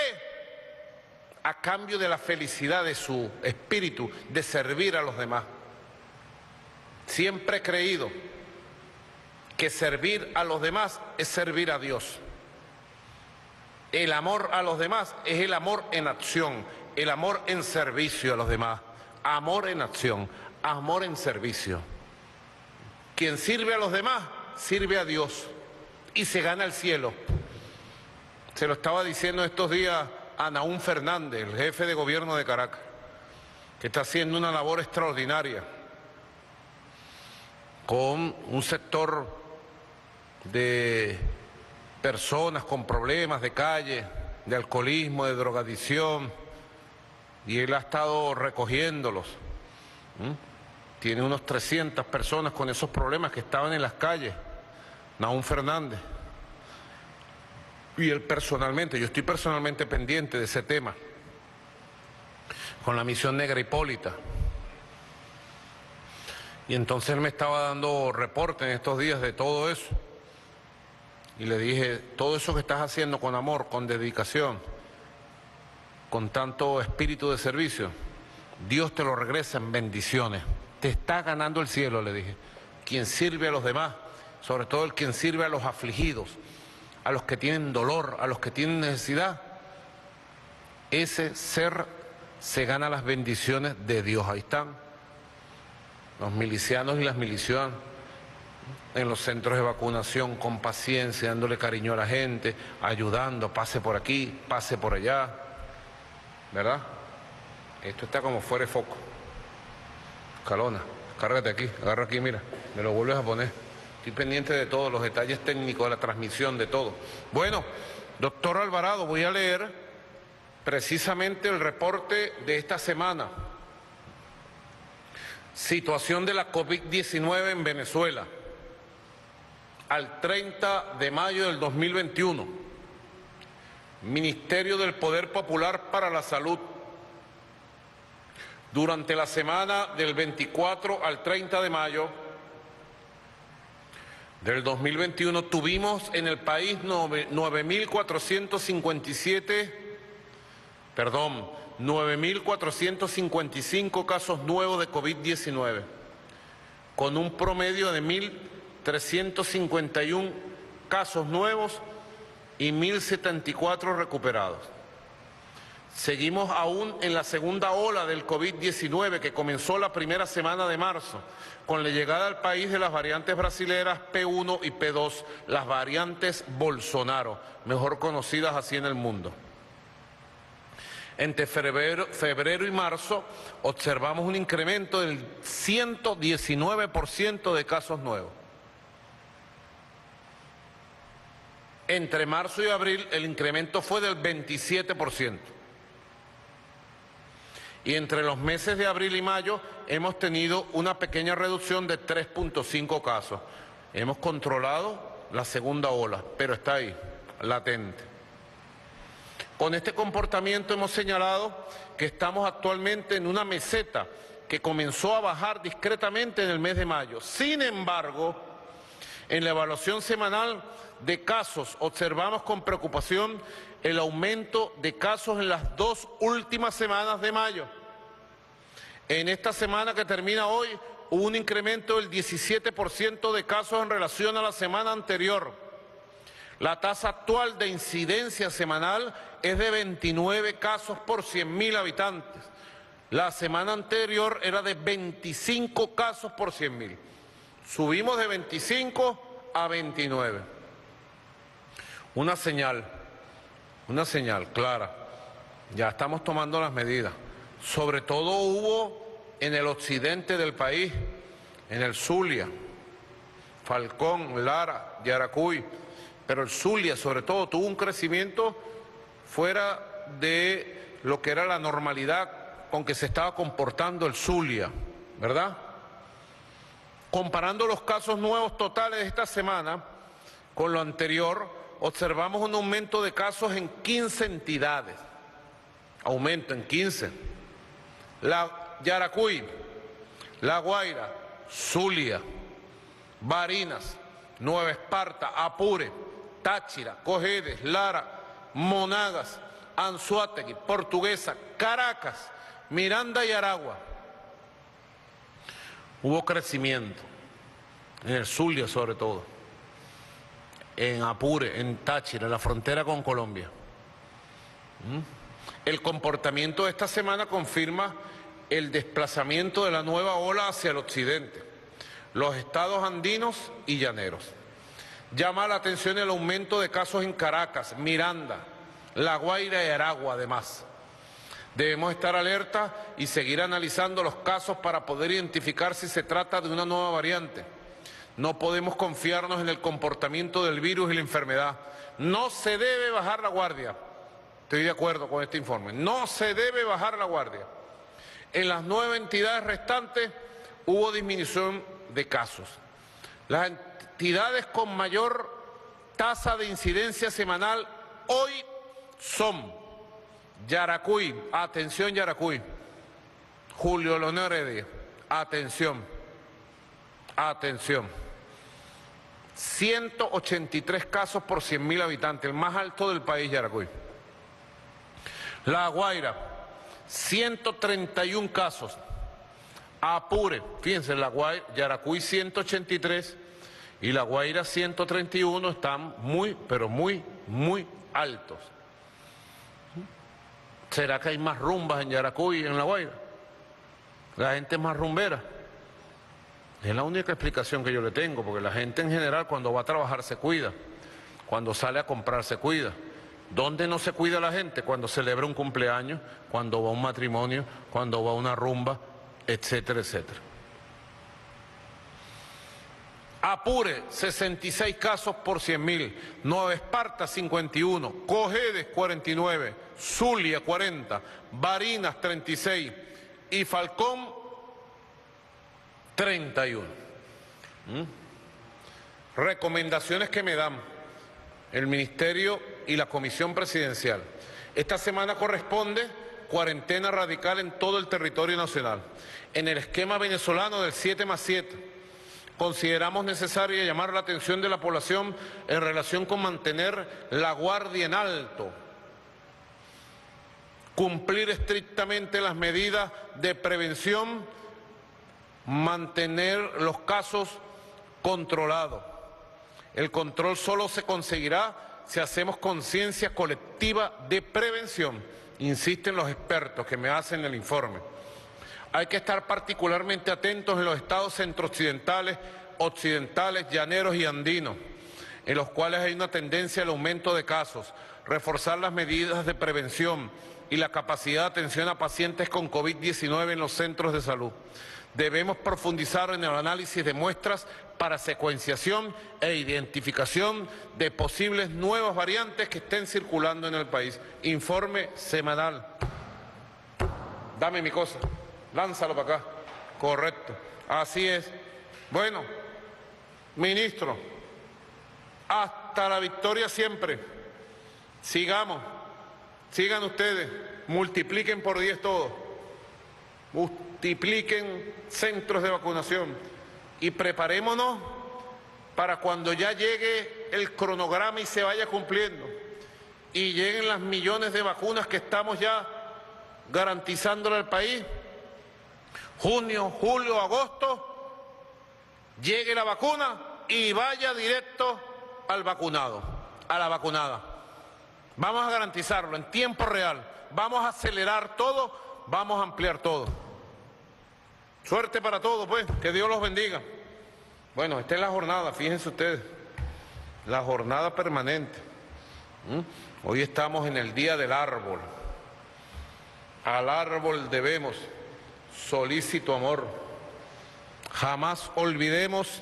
A cambio de la felicidad de su espíritu, de servir a los demás. Siempre he creído que servir a los demás es servir a Dios. El amor a los demás es el amor en acción, el amor en servicio a los demás. Amor en acción, amor en servicio. Quien sirve a los demás, sirve a Dios. Y se gana el cielo. Se lo estaba diciendo estos días a Naúm Fernández, el jefe de gobierno de Caracas, que está haciendo una labor extraordinaria con un sector de personas con problemas de calle, de alcoholismo, de drogadicción, y él ha estado recogiéndolos. ¿Mm? Tiene unos trescientas personas con esos problemas que estaban en las calles, Naúm Fernández. Y él personalmente, yo estoy personalmente pendiente de ese tema, con la misión Negra Hipólita. Y entonces él me estaba dando reporte en estos días de todo eso. Y le dije, todo eso que estás haciendo con amor, con dedicación, con tanto espíritu de servicio, Dios te lo regresa en bendiciones. Te está ganando el cielo, le dije. Quien sirve a los demás, sobre todo el quien sirve a los afligidos, a los que tienen dolor, a los que tienen necesidad, ese ser se gana las bendiciones de Dios. Ahí están los milicianos y las milicianas en los centros de vacunación, con paciencia, dándole cariño a la gente, ayudando, pase por aquí, pase por allá, ¿verdad? Esto está como fuera de foco. Calona, cárgate aquí, agarra aquí, mira, me lo vuelves a poner. Estoy pendiente de todos los detalles técnicos, de la transmisión, de todo. Bueno, doctor Alvarado, voy a leer precisamente el reporte de esta semana. Situación de la COVID diecinueve en Venezuela, al treinta de mayo del dos mil veintiuno. Ministerio del Poder Popular para la Salud. Durante la semana del veinticuatro al treinta de mayo del dos mil veintiuno tuvimos en el país nueve mil cuatrocientos cincuenta y siete, perdón, nueve mil cuatrocientos cincuenta y cinco casos nuevos de COVID diecinueve, con un promedio de mil trescientos cincuenta y uno casos nuevos y mil setenta y cuatro recuperados. Seguimos aún en la segunda ola del COVID diecinueve que comenzó la primera semana de marzo con la llegada al país de las variantes brasileras P uno y P dos, las variantes Bolsonaro, mejor conocidas así en el mundo. Entre febrero, febrero y marzo observamos un incremento del ciento diecinueve por ciento de casos nuevos. Entre marzo y abril el incremento fue del veintisiete por ciento. Y entre los meses de abril y mayo hemos tenido una pequeña reducción de tres punto cinco casos. Hemos controlado la segunda ola, pero está ahí, latente. Con este comportamiento hemos señalado que estamos actualmente en una meseta que comenzó a bajar discretamente en el mes de mayo. Sin embargo, en la evaluación semanal de casos observamos con preocupación el aumento de casos en las dos últimas semanas de mayo. En esta semana que termina hoy hubo un incremento del diecisiete por ciento de casos en relación a la semana anterior. La tasa actual de incidencia semanal es de veintinueve casos por cien mil habitantes. La semana anterior era de veinticinco casos por cien mil. Subimos de veinticinco a veintinueve. Una señal, una señal clara. Ya estamos tomando las medidas. Sobre todo hubo en el occidente del país, en el Zulia, Falcón, Lara, Yaracuy, pero el Zulia sobre todo tuvo un crecimiento fuera de lo que era la normalidad con que se estaba comportando el Zulia, ¿verdad? Comparando los casos nuevos totales de esta semana con lo anterior, observamos un aumento de casos en quince entidades. Aumento en quince. La Yaracuy, La Guaira, Zulia, Barinas, Nueva Esparta, Apure, Táchira, Cojedes, Lara, Monagas, Anzoátegui, Portuguesa, Caracas, Miranda y Aragua. Hubo crecimiento, en el Zulia sobre todo, en Apure, en Táchira, en la frontera con Colombia. ¿Mm? El comportamiento de esta semana confirma el desplazamiento de la nueva ola hacia el occidente, los estados andinos y llaneros. Llama la atención el aumento de casos en Caracas, Miranda, La Guaira y Aragua además. Debemos estar alerta y seguir analizando los casos para poder identificar si se trata de una nueva variante. No podemos confiarnos en el comportamiento del virus y la enfermedad. No se debe bajar la guardia. Estoy de acuerdo con este informe. No se debe bajar la guardia. En las nueve entidades restantes hubo disminución de casos. Las entidades con mayor tasa de incidencia semanal hoy son Yaracuy, atención Yaracuy, Julio Leonel Heredia, atención, atención, ciento ochenta y tres casos por cien mil habitantes, el más alto del país Yaracuy. La Guaira, ciento treinta y uno casos. Apure, fíjense, La Guaira, Yaracuy ciento ochenta y tres y La Guaira ciento treinta y uno están muy, pero muy, muy altos. ¿Será que hay más rumbas en Yaracuy y en La Guaira? La gente es más rumbera. Es la única explicación que yo le tengo, porque la gente en general cuando va a trabajar se cuida, cuando sale a comprar se cuida. ¿Dónde no se cuida la gente? Cuando celebra un cumpleaños, cuando va a un matrimonio, cuando va a una rumba, etcétera, etcétera. Apure, sesenta y seis casos por cien mil, Nueva Esparta cincuenta y uno, Cojedes cuarenta y nueve, Zulia cuarenta, Barinas treinta y seis y Falcón treinta y uno. ¿Mm? Recomendaciones que me dan el Ministerio y la Comisión Presidencial. Esta semana corresponde cuarentena radical en todo el territorio nacional. En el esquema venezolano del siete más siete, consideramos necesario llamar la atención de la población en relación con mantener la guardia en alto, cumplir estrictamente las medidas de prevención, mantener los casos controlados. El control solo se conseguirá si hacemos conciencia colectiva de prevención, insisten los expertos que me hacen el informe. Hay que estar particularmente atentos en los estados centro-occidentales, occidentales, llaneros y andinos, en los cuales hay una tendencia al aumento de casos, reforzar las medidas de prevención y la capacidad de atención a pacientes con COVID diecinueve en los centros de salud. Debemos profundizar en el análisis de muestras para secuenciación e identificación de posibles nuevas variantes que estén circulando en el país. Informe semanal. Dame mi cosa. Lánzalo para acá. Correcto. Así es. Bueno, ministro, hasta la victoria siempre. Sigamos. Sigan ustedes. Multipliquen por diez todo. Multipliquen centros de vacunación. Y preparémonos para cuando ya llegue el cronograma y se vaya cumpliendo. Y lleguen las millones de vacunas que estamos ya garantizándole al país. Junio, julio, agosto, llegue la vacuna y vaya directo al vacunado, a la vacunada. Vamos a garantizarlo en tiempo real, vamos a acelerar todo, vamos a ampliar todo. Suerte para todos, pues, que Dios los bendiga. Bueno, esta es la jornada, fíjense ustedes, la jornada permanente. ¿Mm? Hoy estamos en el día del árbol, al árbol debemos. Solícito amor, jamás olvidemos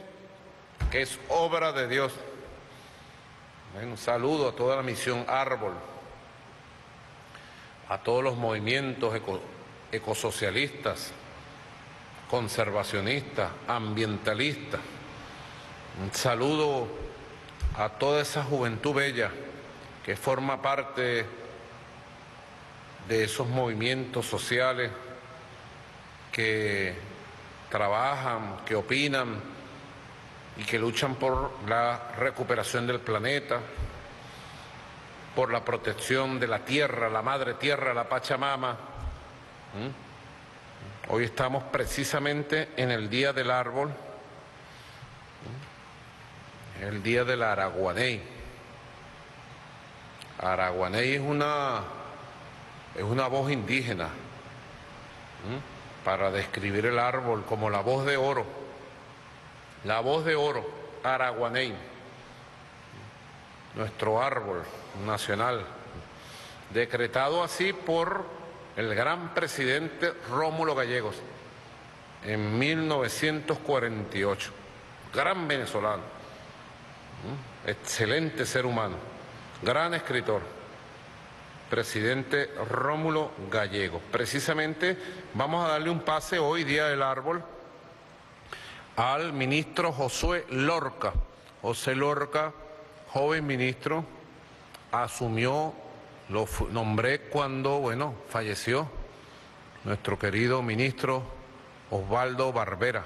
que es obra de Dios. Bueno, saludo a toda la misión Árbol, a todos los movimientos eco, ecosocialistas, conservacionistas, ambientalistas. Un saludo a toda esa juventud bella que forma parte de esos movimientos sociales, que trabajan, que opinan y que luchan por la recuperación del planeta, por la protección de la tierra, la madre tierra, la Pachamama. ¿Mm? Hoy estamos precisamente en el día del árbol, el día del Araguaney. Araguaney es una, es una voz indígena. ¿Mm? Para describir el árbol como la voz de oro, la voz de oro, Araguaney, nuestro árbol nacional, decretado así por el gran presidente Rómulo Gallegos en mil novecientos cuarenta y ocho, gran venezolano, excelente ser humano, gran escritor. Presidente Rómulo Gallegos. Precisamente vamos a darle un pase hoy, Día del Árbol, al ministro José Lorca. José Lorca, joven ministro, asumió, lo nombré cuando, bueno, falleció nuestro querido ministro Osvaldo Barbera.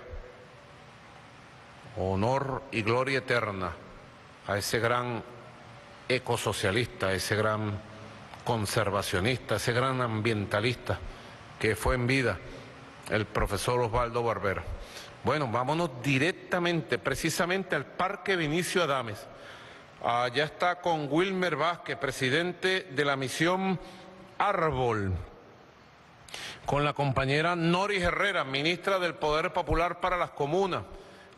Honor y gloria eterna a ese gran ecosocialista, a ese gran conservacionista, ese gran ambientalista que fue en vida el profesor Osvaldo Barbera. Bueno, vámonos directamente, precisamente al Parque Vinicio Adames. Allá está con Wilmer Vázquez, presidente de la misión Árbol, con la compañera Noris Herrera, ministra del Poder Popular para las Comunas,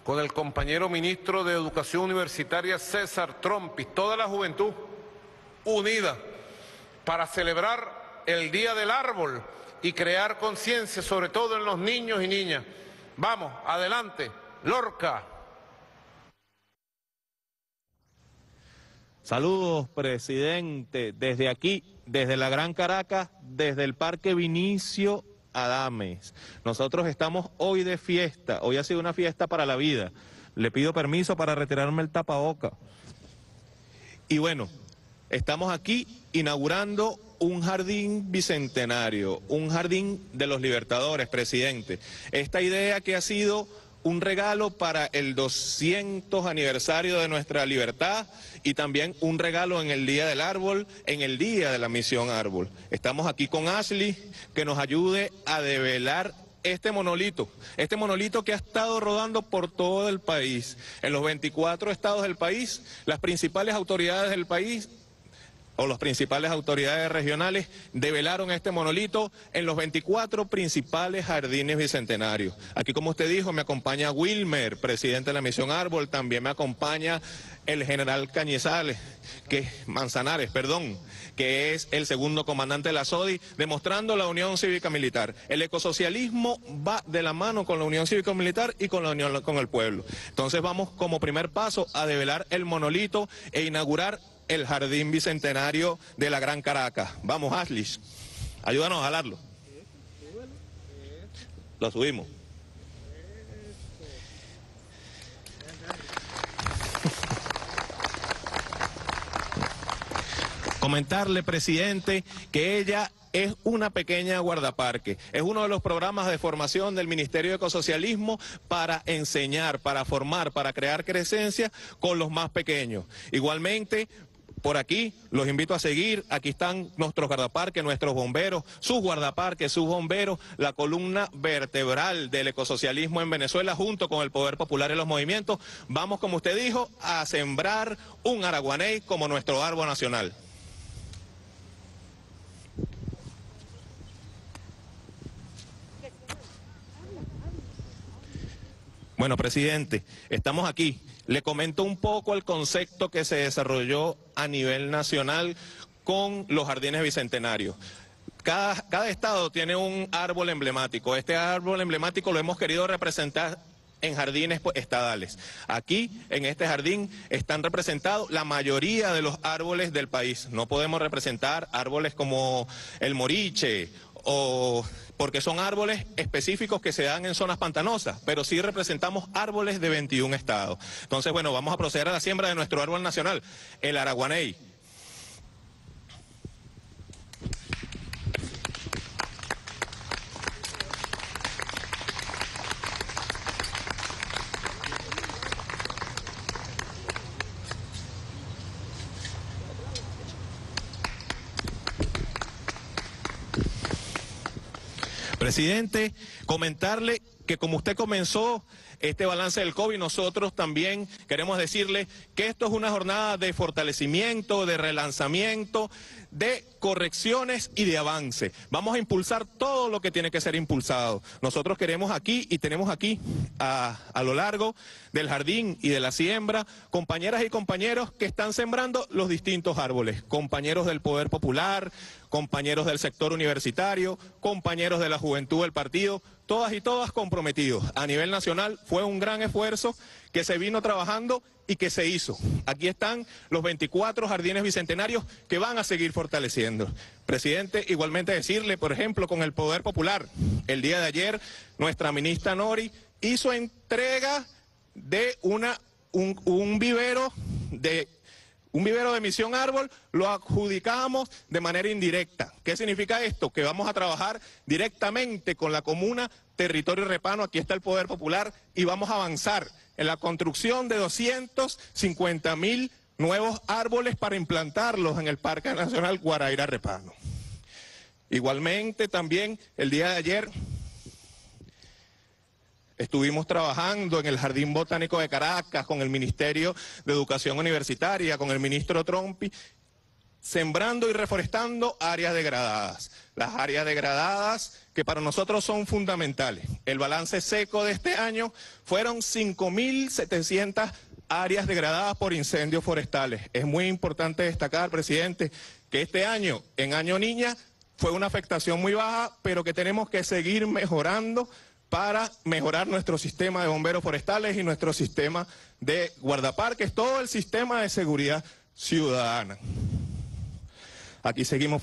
con el compañero ministro de Educación Universitaria César Trompis, toda la juventud unida para celebrar el Día del Árbol y crear conciencia, sobre todo en los niños y niñas. Vamos, adelante, Lorca. Saludos, presidente, desde aquí, desde la Gran Caracas, desde el Parque Vinicio Adames. Nosotros estamos hoy de fiesta, hoy ha sido una fiesta para la vida. Le pido permiso para retirarme el tapaboca. Y bueno, estamos aquí inaugurando un jardín bicentenario, un jardín de los libertadores, presidente. Esta idea que ha sido un regalo para el doscientos aniversario de nuestra libertad y también un regalo en el Día del Árbol, en el Día de la Misión Árbol. Estamos aquí con Ashley, que nos ayude a develar este monolito, este monolito que ha estado rodando por todo el país. En los veinticuatro estados del país, las principales autoridades del país o las principales autoridades regionales develaron este monolito en los veinticuatro principales jardines bicentenarios. Aquí, como usted dijo, me acompaña Wilmer, presidente de la Misión Árbol, también me acompaña el general Cañizales, que Manzanares, perdón, que es el segundo comandante de la SODI, demostrando la unión cívica-militar. El ecosocialismo va de la mano con la unión cívico-militar y con la unión con el pueblo. Entonces vamos como primer paso a develar el monolito e inaugurar el jardín bicentenario de la Gran Caracas. Vamos, Ashley, ayúdanos a jalarlo. Lo subimos. Comentarle, presidente, que ella es una pequeña guardaparque. Es uno de los programas de formación del Ministerio de Ecosocialismo para enseñar, para formar, para crear crecencia con los más pequeños. Igualmente, por aquí los invito a seguir, aquí están nuestros guardaparques, nuestros bomberos, sus guardaparques, sus bomberos, la columna vertebral del ecosocialismo en Venezuela junto con el poder popular en los movimientos. Vamos, como usted dijo, a sembrar un Araguaney como nuestro árbol nacional. Bueno, presidente, estamos aquí. Le comento un poco el concepto que se desarrolló a nivel nacional con los jardines bicentenarios. Cada, cada estado tiene un árbol emblemático. Este árbol emblemático lo hemos querido representar en jardines estadales. Aquí, en este jardín, están representados la mayoría de los árboles del país. No podemos representar árboles como el moriche o... porque son árboles específicos que se dan en zonas pantanosas, pero sí representamos árboles de veintiún estados. Entonces, bueno, vamos a proceder a la siembra de nuestro árbol nacional, el Araguaney. Presidente, comentarle que como usted comenzó este balance del COVID, nosotros también queremos decirle que esto es una jornada de fortalecimiento, de relanzamiento, de correcciones y de avance. Vamos a impulsar todo lo que tiene que ser impulsado. Nosotros queremos aquí y tenemos aquí a, a lo largo del jardín y de la siembra, compañeras y compañeros que están sembrando los distintos árboles, compañeros del Poder Popular, compañeros del sector universitario, compañeros de la juventud del partido, todas y todas comprometidos. A nivel nacional fue un gran esfuerzo que se vino trabajando y que se hizo. Aquí están los veinticuatro jardines bicentenarios que van a seguir fortaleciendo. Presidente, igualmente decirle, por ejemplo, con el Poder Popular, el día de ayer nuestra ministra Nori hizo entrega de una, un, un vivero de... Un vivero de Misión Árbol lo adjudicamos de manera indirecta. ¿Qué significa esto? Que vamos a trabajar directamente con la comuna, territorio repano, aquí está el Poder Popular, y vamos a avanzar en la construcción de doscientos cincuenta mil nuevos árboles para implantarlos en el Parque Nacional Guaraíra Repano. Igualmente también el día de ayer estuvimos trabajando en el Jardín Botánico de Caracas con el Ministerio de Educación Universitaria, con el ministro Trompi, sembrando y reforestando áreas degradadas. Las áreas degradadas que para nosotros son fundamentales. El balance seco de este año fueron cinco mil setecientas áreas degradadas por incendios forestales. Es muy importante destacar, presidente, que este año, en Año Niña, fue una afectación muy baja, pero que tenemos que seguir mejorando para mejorar nuestro sistema de bomberos forestales y nuestro sistema de guardaparques, todo el sistema de seguridad ciudadana. Aquí seguimos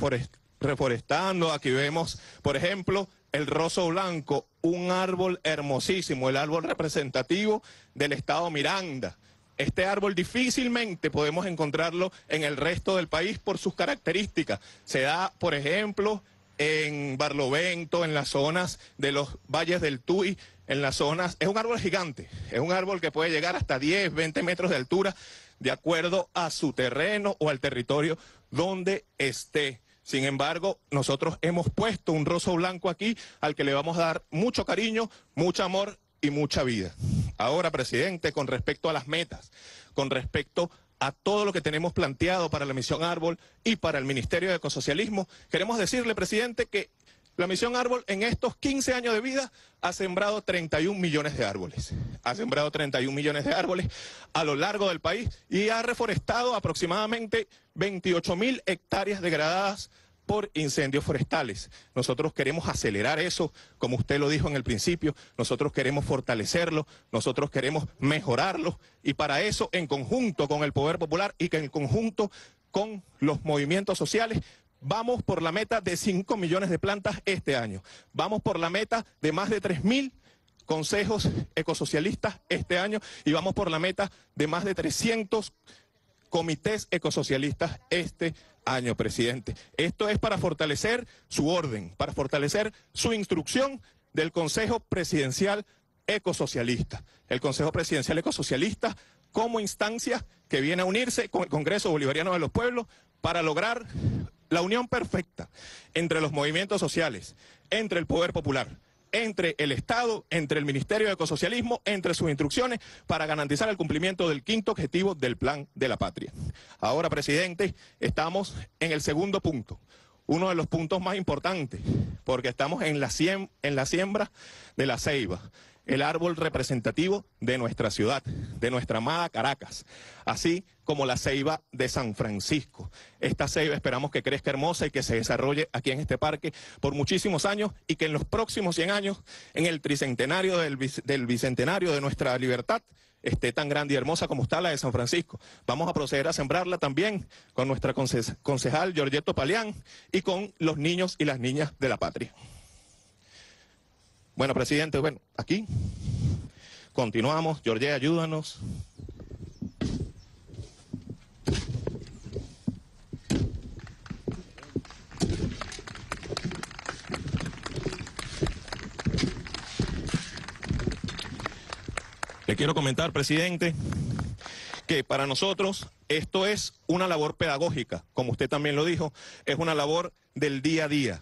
reforestando, aquí vemos, por ejemplo, el roso blanco, un árbol hermosísimo, el árbol representativo del estado Miranda, Este árbol difícilmente podemos encontrarlo en el resto del país por sus características. Se da, por ejemplo, en Barlovento, en las zonas de los valles del Tuy, en las zonas... Es un árbol gigante, es un árbol que puede llegar hasta diez, veinte metros de altura, de acuerdo a su terreno o al territorio donde esté. Sin embargo, nosotros hemos puesto un roso blanco aquí al que le vamos a dar mucho cariño, mucho amor y mucha vida. Ahora, presidente, con respecto a las metas, con respecto a todo lo que tenemos planteado para la Misión Árbol y para el Ministerio de Ecosocialismo, queremos decirle, presidente, que la Misión Árbol en estos quince años de vida ha sembrado treinta y un millones de árboles. Ha sembrado treinta y un millones de árboles a lo largo del país y ha reforestado aproximadamente veintiocho mil hectáreas degradadas por incendios forestales. Nosotros queremos acelerar eso, como usted lo dijo en el principio, nosotros queremos fortalecerlo, nosotros queremos mejorarlo, y para eso, en conjunto con el Poder Popular y que en conjunto con los movimientos sociales, vamos por la meta de cinco millones de plantas este año. Vamos por la meta de más de tres mil consejos ecosocialistas este año y vamos por la meta de más de trescientos comités ecosocialistas este año, presidente. Esto es para fortalecer su orden, para fortalecer su instrucción del Consejo Presidencial Ecosocialista. El Consejo Presidencial Ecosocialista como instancia que viene a unirse con el Congreso Bolivariano de los Pueblos para lograr la unión perfecta entre los movimientos sociales, entre el Poder Popular, entre el Estado, entre el Ministerio de Ecosocialismo, entre sus instrucciones, para garantizar el cumplimiento del quinto objetivo del Plan de la Patria. Ahora, presidente, estamos en el segundo punto, uno de los puntos más importantes, porque estamos en la, siem, en la siembra de la ceiba, el árbol representativo de nuestra ciudad, de nuestra amada Caracas, así como la ceiba de San Francisco. Esta ceiba esperamos que crezca hermosa y que se desarrolle aquí en este parque por muchísimos años y que en los próximos cien años, en el tricentenario del, del bicentenario de nuestra libertad, esté tan grande y hermosa como está la de San Francisco. Vamos a proceder a sembrarla también con nuestra conce concejal Giorgetto Palián y con los niños y las niñas de la patria. Bueno, presidente, bueno, aquí continuamos. Giorgé, ayúdanos. Le quiero comentar, presidente, que para nosotros esto es una labor pedagógica, como usted también lo dijo, es una labor del día a día.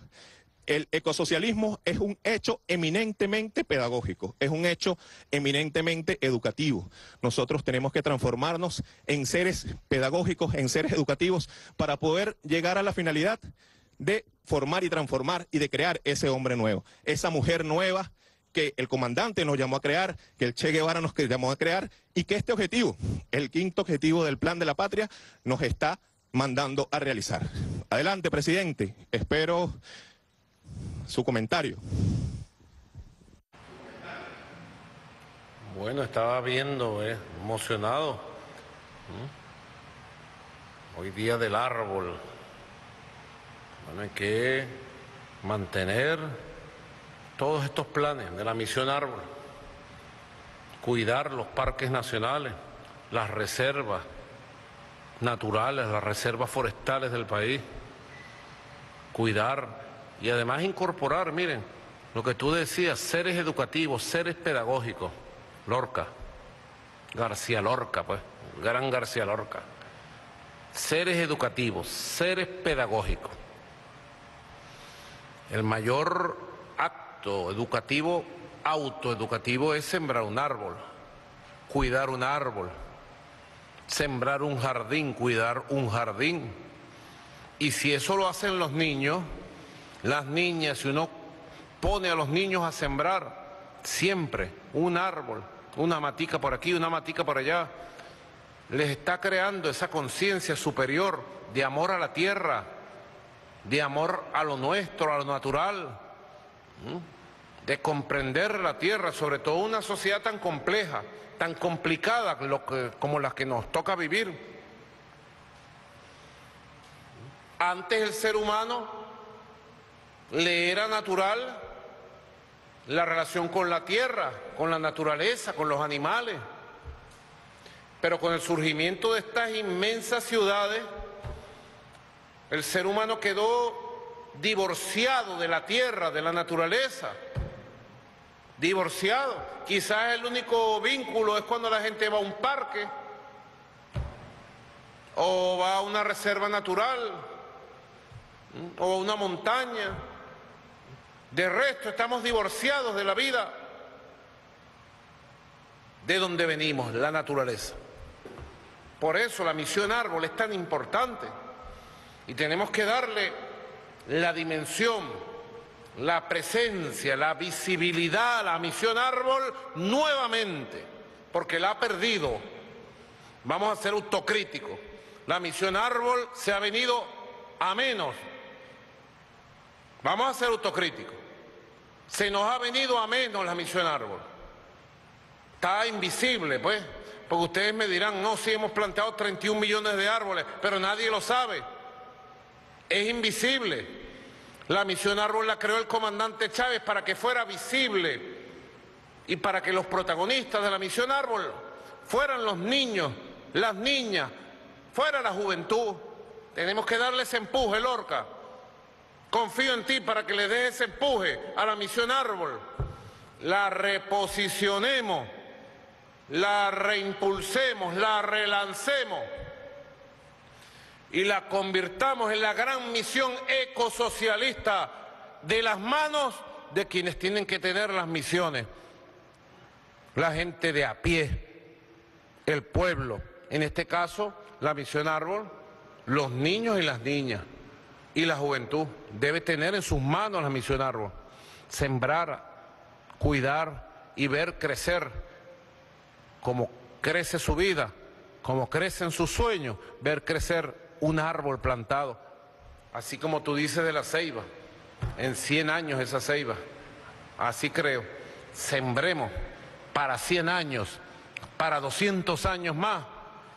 El ecosocialismo es un hecho eminentemente pedagógico, es un hecho eminentemente educativo. Nosotros tenemos que transformarnos en seres pedagógicos, en seres educativos, para poder llegar a la finalidad de formar y transformar y de crear ese hombre nuevo, esa mujer nueva que el comandante nos llamó a crear, que el Che Guevara nos llamó a crear, y que este objetivo, el quinto objetivo del Plan de la Patria, nos está mandando a realizar. Adelante, presidente, espero su comentario. Bueno, estaba viendo, eh, emocionado. ¿Mm? Hoy día del árbol. Bueno, hay que mantener todos estos planes de la Misión Árbol. Cuidar los parques nacionales, las reservas naturales, las reservas forestales del país. Cuidar y además incorporar, miren, lo que tú decías, seres educativos, seres pedagógicos. Lorca, García Lorca, pues, gran García Lorca. Seres educativos, seres pedagógicos. El mayor acto educativo, autoeducativo, es sembrar un árbol, cuidar un árbol, sembrar un jardín, cuidar un jardín. Y si eso lo hacen los niños, las niñas, si uno pone a los niños a sembrar siempre un árbol, una matica por aquí, una matica por allá, les está creando esa conciencia superior de amor a la tierra, de amor a lo nuestro, a lo natural, de comprender la tierra, sobre todo una sociedad tan compleja, tan complicada como la que nos toca vivir. Antes el ser humano le era natural la relación con la tierra, con la naturaleza, con los animales. Pero con el surgimiento de estas inmensas ciudades, el ser humano quedó divorciado de la tierra, de la naturaleza, divorciado. Quizás el único vínculo es cuando la gente va a un parque o va a una reserva natural o a una montaña. De resto, estamos divorciados de la vida, de donde venimos, de la naturaleza. Por eso la misión árbol es tan importante y tenemos que darle la dimensión, la presencia, la visibilidad, la misión árbol nuevamente, porque la ha perdido. Vamos a ser autocríticos. La misión árbol se ha venido a menos. Vamos a ser autocríticos. Se nos ha venido a menos la misión árbol. Está invisible, pues, porque ustedes me dirán, no, sí hemos plantado treinta y un millones de árboles, pero nadie lo sabe. Es invisible. La misión árbol la creó el comandante Chávez para que fuera visible y para que los protagonistas de la misión árbol fueran los niños, las niñas, fuera la juventud. Tenemos que darle ese empuje, Lorca. Confío en ti para que le des ese empuje a la misión árbol. La reposicionemos, la reimpulsemos, la relancemos y la convirtamos en la gran misión ecosocialista de las manos de quienes tienen que tener las misiones. La gente de a pie, el pueblo, en este caso la misión árbol, los niños y las niñas y la juventud debe tener en sus manos la misión árbol. Sembrar, cuidar y ver crecer como crece su vida, como crecen sus sueños, ver crecer un árbol plantado, así como tú dices de la ceiba, en cien años esa ceiba, así creo, sembremos para cien años, para doscientos años más,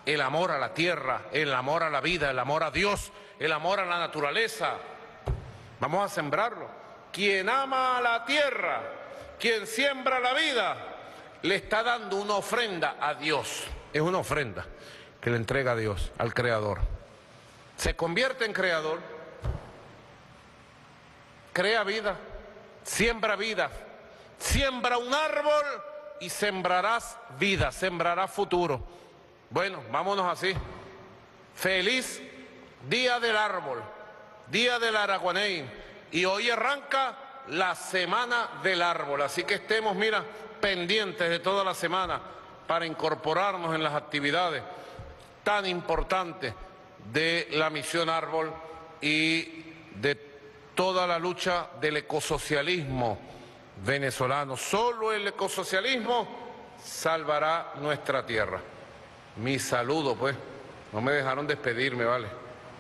el amor a la tierra, el amor a la vida, el amor a Dios, el amor a la naturaleza. Vamos a sembrarlo. Quien ama a la tierra, quien siembra la vida, le está dando una ofrenda a Dios, es una ofrenda que le entrega a Dios, al Creador. Se convierte en creador, crea vida, siembra vida, siembra un árbol y sembrarás vida, sembrarás futuro. Bueno, vámonos así. Feliz Día del Árbol, Día del Araguaney, y hoy arranca la Semana del Árbol, así que estemos, mira, pendientes de toda la semana para incorporarnos en las actividades tan importantes de la misión árbol y de toda la lucha del ecosocialismo venezolano. Solo el ecosocialismo salvará nuestra tierra. Mi saludo, pues. No me dejaron despedirme, ¿vale?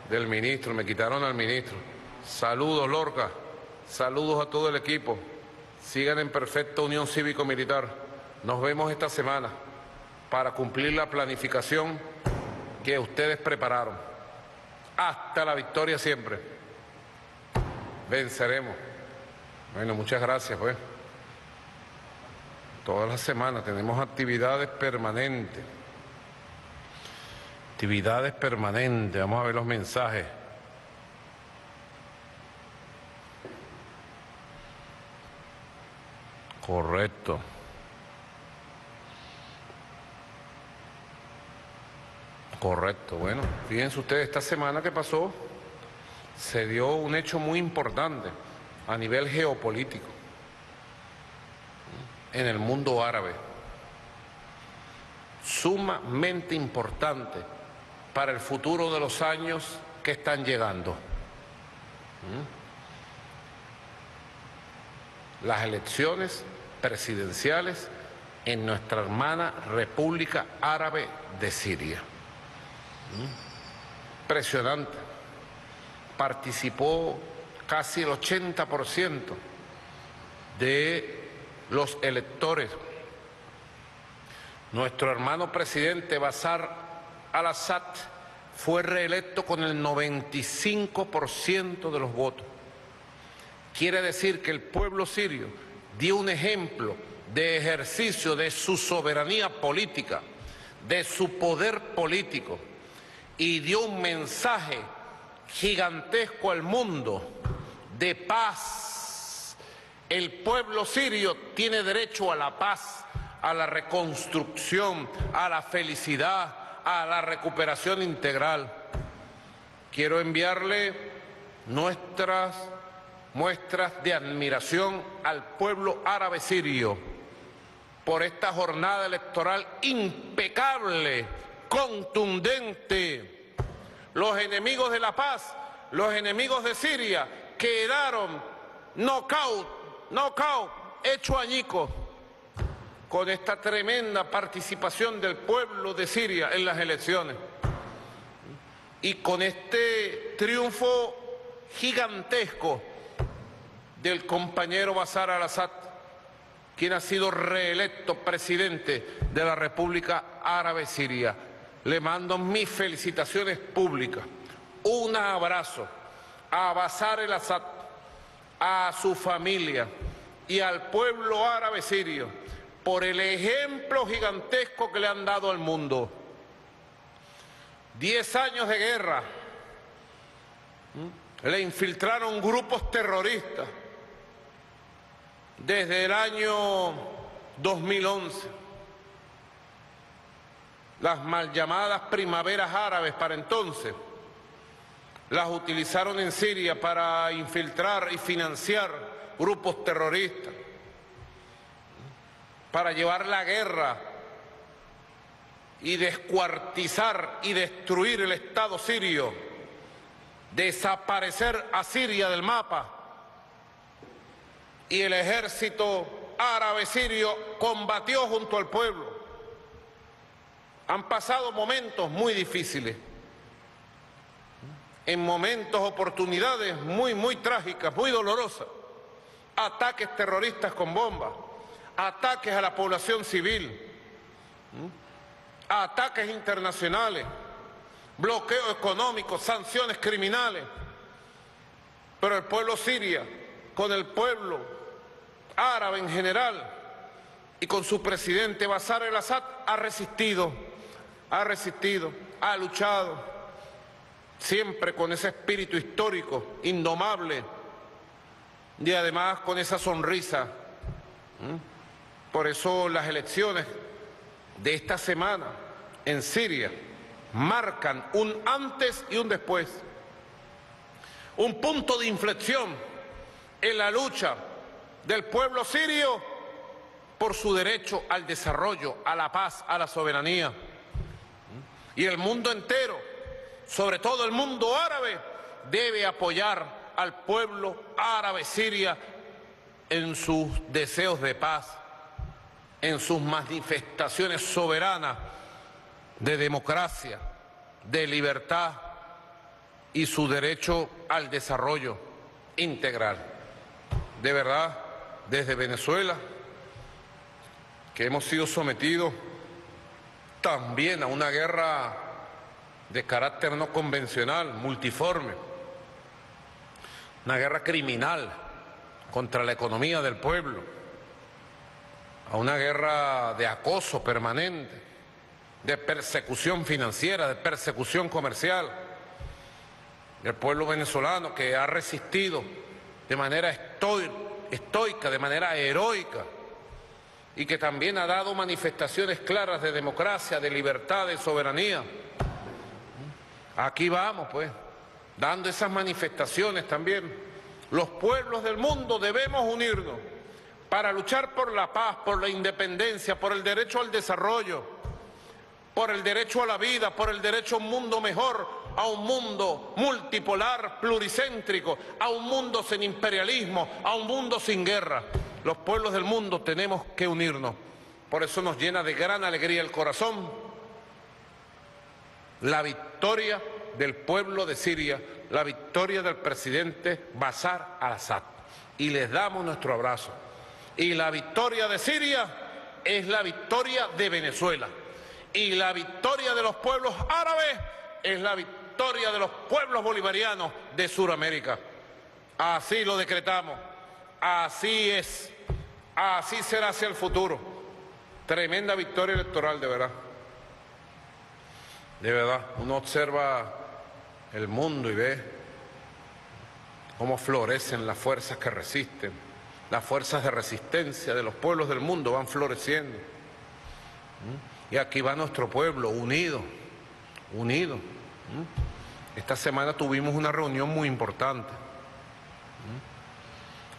Del ministro, me quitaron al ministro. Saludos, Lorca. Saludos a todo el equipo. Sigan en perfecta unión cívico-militar. Nos vemos esta semana para cumplir la planificación que ustedes prepararon. Hasta la victoria siempre. Venceremos. Bueno, muchas gracias, pues. Todas las semanas tenemos actividades permanentes. Actividades permanentes. Vamos a ver los mensajes. Correcto. Correcto, bueno, fíjense ustedes, esta semana que pasó se dio un hecho muy importante a nivel geopolítico en el mundo árabe, sumamente importante para el futuro de los años que están llegando. Las elecciones presidenciales en nuestra hermana República Árabe de Siria. Impresionante. Participó casi el ochenta por ciento de los electores. Nuestro hermano presidente Bashar Al-Assad fue reelecto con el noventa y cinco por ciento de los votos. Quiere decir que el pueblo sirio dio un ejemplo de ejercicio de su soberanía política, de su poder político y dio un mensaje gigantesco al mundo de paz. El pueblo sirio tiene derecho a la paz, a la reconstrucción, a la felicidad, a la recuperación integral. Quiero enviarle nuestras muestras de admiración al pueblo árabe sirio por esta jornada electoral impecable, contundente. Los enemigos de la paz, los enemigos de Siria, quedaron knockout, knockout, hecho añicos con esta tremenda participación del pueblo de Siria en las elecciones y con este triunfo gigantesco del compañero Bashar Al-Assad, quien ha sido reelecto presidente de la República Árabe Siria. Le mando mis felicitaciones públicas, un abrazo a Bashar Al-Assad, a su familia y al pueblo árabe sirio por el ejemplo gigantesco que le han dado al mundo. Diez años de guerra, le infiltraron grupos terroristas desde el año dos mil once, las mal llamadas primaveras árabes para entonces, las utilizaron en Siria para infiltrar y financiar grupos terroristas, para llevar la guerra y descuartizar y destruir el Estado sirio, desaparecer a Siria del mapa. Y el ejército árabe sirio combatió junto al pueblo. Han pasado momentos muy difíciles, en momentos, oportunidades muy, muy trágicas, muy dolorosas. Ataques terroristas con bombas, ataques a la población civil, ataques internacionales, bloqueo económico, sanciones criminales. Pero el pueblo sirio, con el pueblo árabe en general y con su presidente Bashar al-Assad, ha resistido, ha resistido, ha luchado, siempre con ese espíritu histórico, indomable, y además con esa sonrisa. ¿Mm? Por eso las elecciones de esta semana en Siria marcan un antes y un después, un punto de inflexión en la lucha del pueblo sirio por su derecho al desarrollo, a la paz, a la soberanía. Y el mundo entero, sobre todo el mundo árabe, debe apoyar al pueblo árabe siria en sus deseos de paz, en sus manifestaciones soberanas de democracia, de libertad y su derecho al desarrollo integral. De verdad, desde Venezuela, que hemos sido sometidos también a una guerra de carácter no convencional, multiforme, una guerra criminal contra la economía del pueblo, a una guerra de acoso permanente, de persecución financiera, de persecución comercial. El pueblo venezolano, que ha resistido de manera estoica, de manera heroica, y que también ha dado manifestaciones claras de democracia, de libertad, de soberanía. Aquí vamos, pues, dando esas manifestaciones también. Los pueblos del mundo debemos unirnos para luchar por la paz, por la independencia, por el derecho al desarrollo, por el derecho a la vida, por el derecho a un mundo mejor, a un mundo multipolar, pluricéntrico, a un mundo sin imperialismo, a un mundo sin guerra. Los pueblos del mundo tenemos que unirnos. Por eso nos llena de gran alegría el corazón la victoria del pueblo de Siria, la victoria del presidente Bashar al-Assad. Y les damos nuestro abrazo. Y la victoria de Siria es la victoria de Venezuela. Y la victoria de los pueblos árabes es la victoria de los pueblos bolivarianos de Sudamérica. Así lo decretamos. Así es. Así será hacia el futuro. Tremenda victoria electoral, de verdad. de verdad. Uno observa el mundo y ve cómo florecen las fuerzas que resisten, las fuerzas de resistencia de los pueblos del mundo van floreciendo. Y aquí va nuestro pueblo, unido, unido. Esta semana tuvimos una reunión muy importante.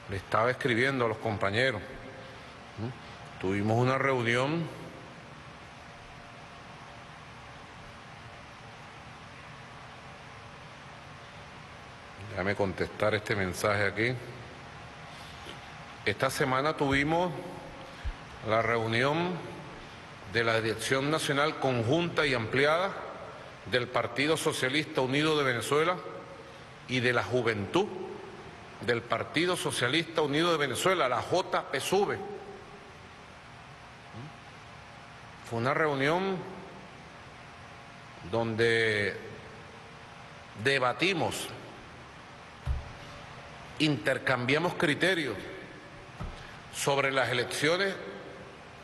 Le estaba escribiendo a los compañeros. Tuvimos una reunión Déjame contestar este mensaje aquí. Esta semana tuvimos la reunión de la Dirección Nacional Conjunta y Ampliada del Partido Socialista Unido de Venezuela y de la Juventud del Partido Socialista Unido de Venezuela, la J P S U V. Fue una reunión donde debatimos, intercambiamos criterios sobre las elecciones,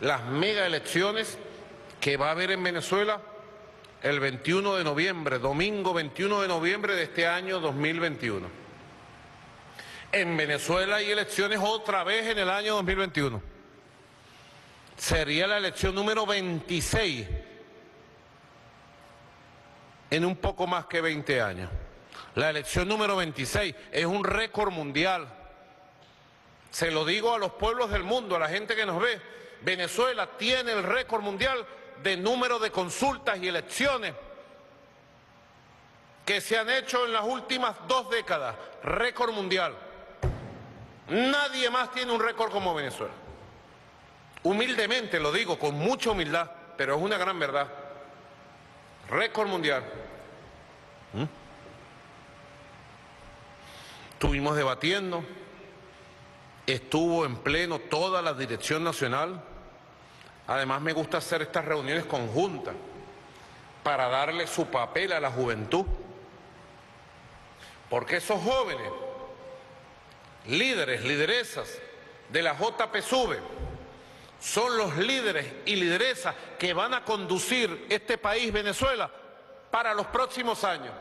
las mega elecciones que va a haber en Venezuela el veintiuno de noviembre, domingo veintiuno de noviembre de este año dos mil veintiuno. En Venezuela hay elecciones otra vez en el año dos mil veintiuno. Sería la elección número veintiséis en un poco más que veinte años. La elección número veintiséis es un récord mundial. Se lo digo a los pueblos del mundo, a la gente que nos ve. Venezuela tiene el récord mundial de número de consultas y elecciones que se han hecho en las últimas dos décadas. Récord mundial. Nadie más tiene un récord como Venezuela. Humildemente lo digo, con mucha humildad, pero es una gran verdad. Récord mundial. ¿Mm? Estuvimos debatiendo, estuvo en pleno toda la Dirección Nacional. Además me gusta hacer estas reuniones conjuntas para darle su papel a la juventud. Porque esos jóvenes, líderes, lideresas de la J P S U V, son los líderes y lideresas que van a conducir este país, Venezuela, para los próximos años.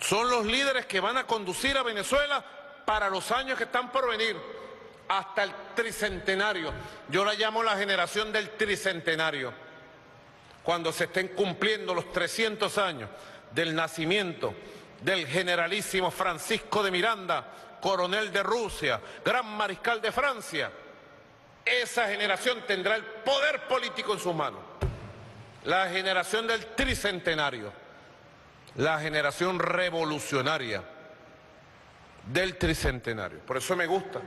Son los líderes que van a conducir a Venezuela para los años que están por venir, hasta el tricentenario. Yo la llamo la generación del tricentenario, cuando se estén cumpliendo los trescientos años del nacimiento del generalísimo Francisco de Miranda, coronel de Rusia, gran mariscal de Francia. Esa generación tendrá el poder político en sus manos. La generación del tricentenario. La generación revolucionaria del tricentenario. Por eso me gusta.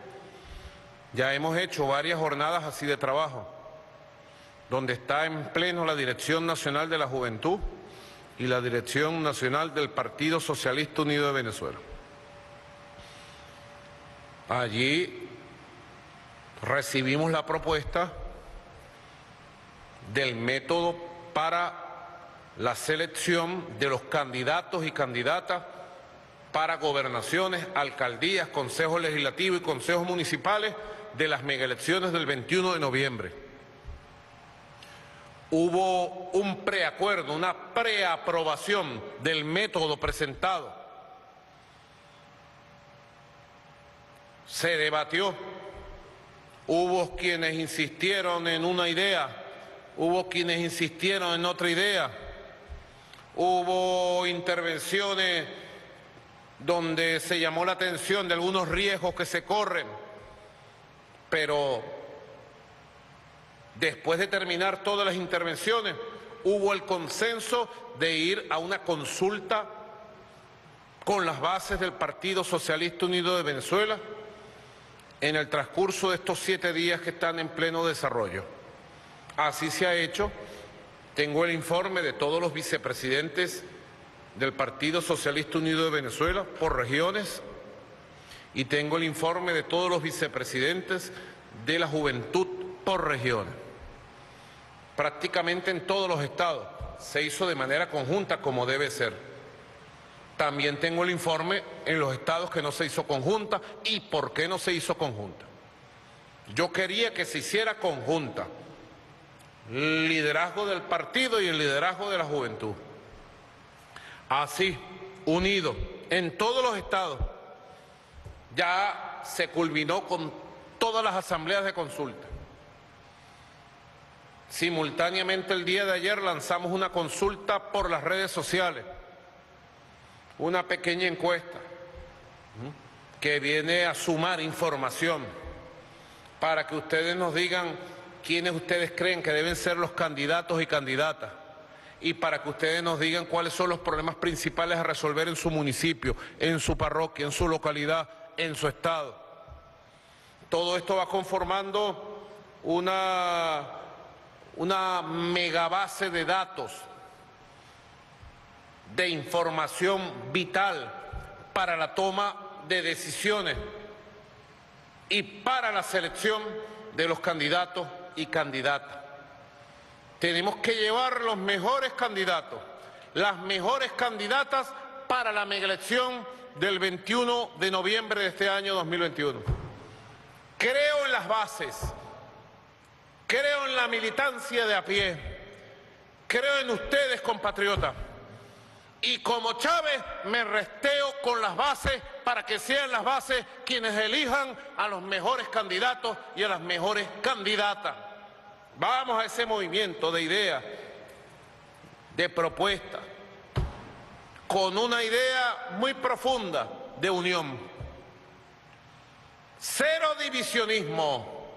Ya hemos hecho varias jornadas así de trabajo, donde está en pleno la Dirección Nacional de la Juventud y la Dirección Nacional del Partido Socialista Unido de Venezuela. Allí recibimos la propuesta del método para la selección de los candidatos y candidatas para gobernaciones, alcaldías, consejos legislativos y consejos municipales de las megaelecciones del veintiuno de noviembre. Hubo un preacuerdo, una preaprobación del método presentado. Se debatió. Hubo quienes insistieron en una idea, hubo quienes insistieron en otra idea. Hubo intervenciones donde se llamó la atención de algunos riesgos que se corren, pero después de terminar todas las intervenciones, hubo el consenso de ir a una consulta con las bases del Partido Socialista Unido de Venezuela en el transcurso de estos siete días que están en pleno desarrollo. Así se ha hecho. Tengo el informe de todos los vicepresidentes del Partido Socialista Unido de Venezuela por regiones y tengo el informe de todos los vicepresidentes de la juventud por regiones. Prácticamente en todos los estados se hizo de manera conjunta como debe ser. También tengo el informe en los estados que no se hizo conjunta y por qué no se hizo conjunta. Yo quería que se hiciera conjunta. liderazgo del partido y el liderazgo de la juventud. Así, unidos en todos los estados, ya se culminó con todas las asambleas de consulta. Simultáneamente el día de ayer lanzamos una consulta por las redes sociales, una pequeña encuesta que viene a sumar información para que ustedes nos digan quiénes ustedes creen que deben ser los candidatos y candidatas, y para que ustedes nos digan cuáles son los problemas principales a resolver en su municipio, en su parroquia, en su localidad, en su estado. Todo esto va conformando una, una megabase de datos, de información vital para la toma de decisiones y para la selección de los candidatos y candidatas. Tenemos que llevar los mejores candidatos, las mejores candidatas para la megaelección del veintiuno de noviembre de este año dos mil veintiuno. Creo en las bases, creo en la militancia de a pie, creo en ustedes, compatriotas, y como Chávez me resteo con las bases para que sean las bases quienes elijan a los mejores candidatos y a las mejores candidatas. Vamos a ese movimiento de ideas, de propuestas, con una idea muy profunda de unión. Cero divisionismo,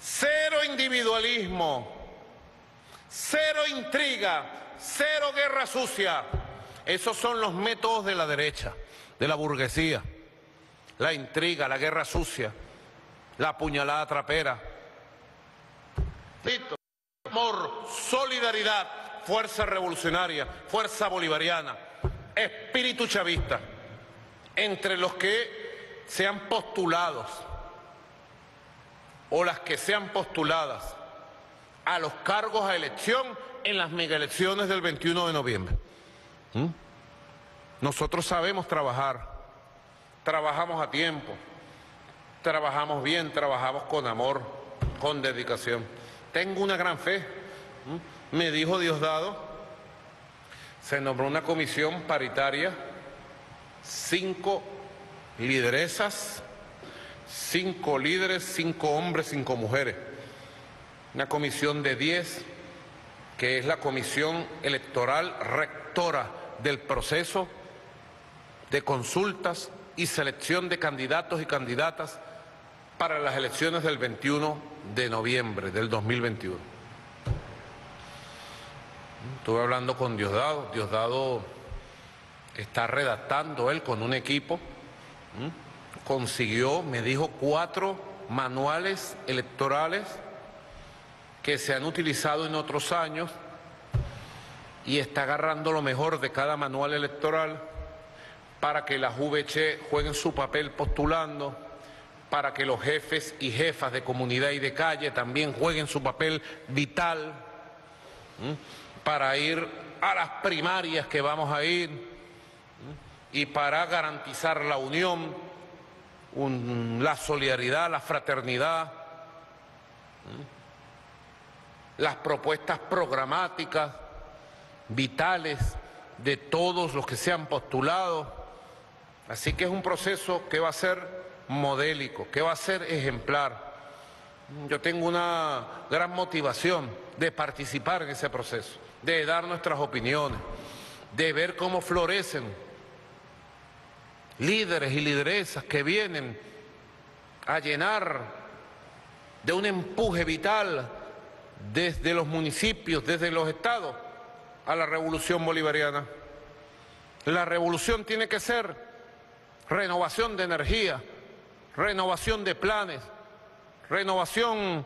cero individualismo, cero intriga, cero guerra sucia. Esos son los métodos de la derecha, de la burguesía. La intriga, la guerra sucia, la apuñalada trapera. Listo. Amor, solidaridad, fuerza revolucionaria, fuerza bolivariana, espíritu chavista, entre los que sean postulados o las que sean postuladas a los cargos a elección en las megaelecciones del veintiuno de noviembre. ¿Mm? Nosotros sabemos trabajar, trabajamos a tiempo, trabajamos bien, trabajamos con amor, con dedicación. Tengo una gran fe, me dijo Diosdado, se nombró una comisión paritaria, cinco lideresas, cinco líderes, cinco hombres, cinco mujeres. Una comisión de diez, que es la comisión electoral rectora del proceso de consultas y selección de candidatos y candidatas para las elecciones del veintiuno de noviembre del dos mil veintiuno. Estuve hablando con Diosdado. Diosdado está redactando él con un equipo. Consiguió, me dijo, cuatro manuales electorales que se han utilizado en otros años y está agarrando lo mejor de cada manual electoral para que las V C jueguen su papel postulando, para que los jefes y jefas de comunidad y de calle también jueguen su papel vital, ¿m? Para ir a las primarias que vamos a ir, ¿m? Y para garantizar la unión, un, la solidaridad, la fraternidad, ¿m? Las propuestas programáticas vitales de todos los que se han postulado. Así que es un proceso que va a ser modélico, que va a ser ejemplar. Yo tengo una gran motivación de participar en ese proceso, de dar nuestras opiniones, de ver cómo florecen líderes y lideresas que vienen a llenar de un empuje vital desde los municipios, desde los estados, a la revolución bolivariana. La revolución tiene que ser renovación de energía, renovación de planes, renovación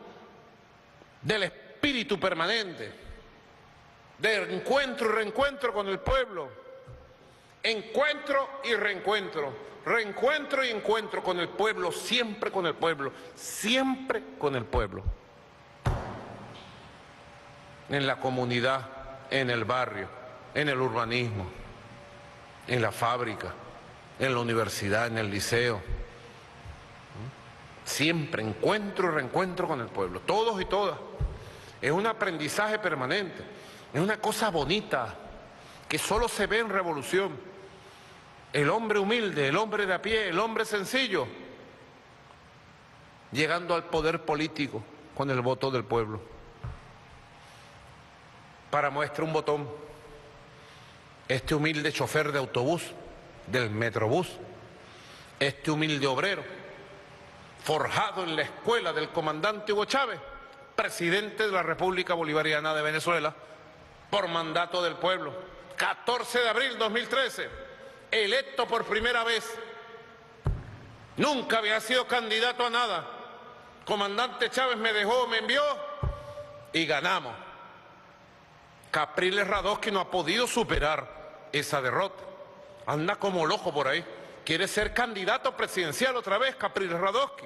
del espíritu permanente, de encuentro y reencuentro con el pueblo, encuentro y reencuentro, reencuentro y encuentro con el pueblo, siempre con el pueblo, siempre con el pueblo, en la comunidad, en el barrio, en el urbanismo, en la fábrica, en la universidad, en el liceo. Siempre encuentro y reencuentro con el pueblo, todos y todas. es un aprendizaje permanente, es una cosa bonita que solo se ve en revolución. El hombre humilde, el hombre de a pie, el hombre sencillo, llegando al poder político con el voto del pueblo. Para muestra un botón, este humilde chofer de autobús, del metrobús, este humilde obrero, forjado en la escuela del comandante Hugo Chávez, presidente de la República Bolivariana de Venezuela, por mandato del pueblo, catorce de abril de dos mil trece, electo por primera vez, nunca había sido candidato a nada. Comandante Chávez me dejó, me envió y ganamos. Capriles Radoski no ha podido superar esa derrota, anda como loco por ahí, quiere ser candidato presidencial otra vez Capriles Radoski.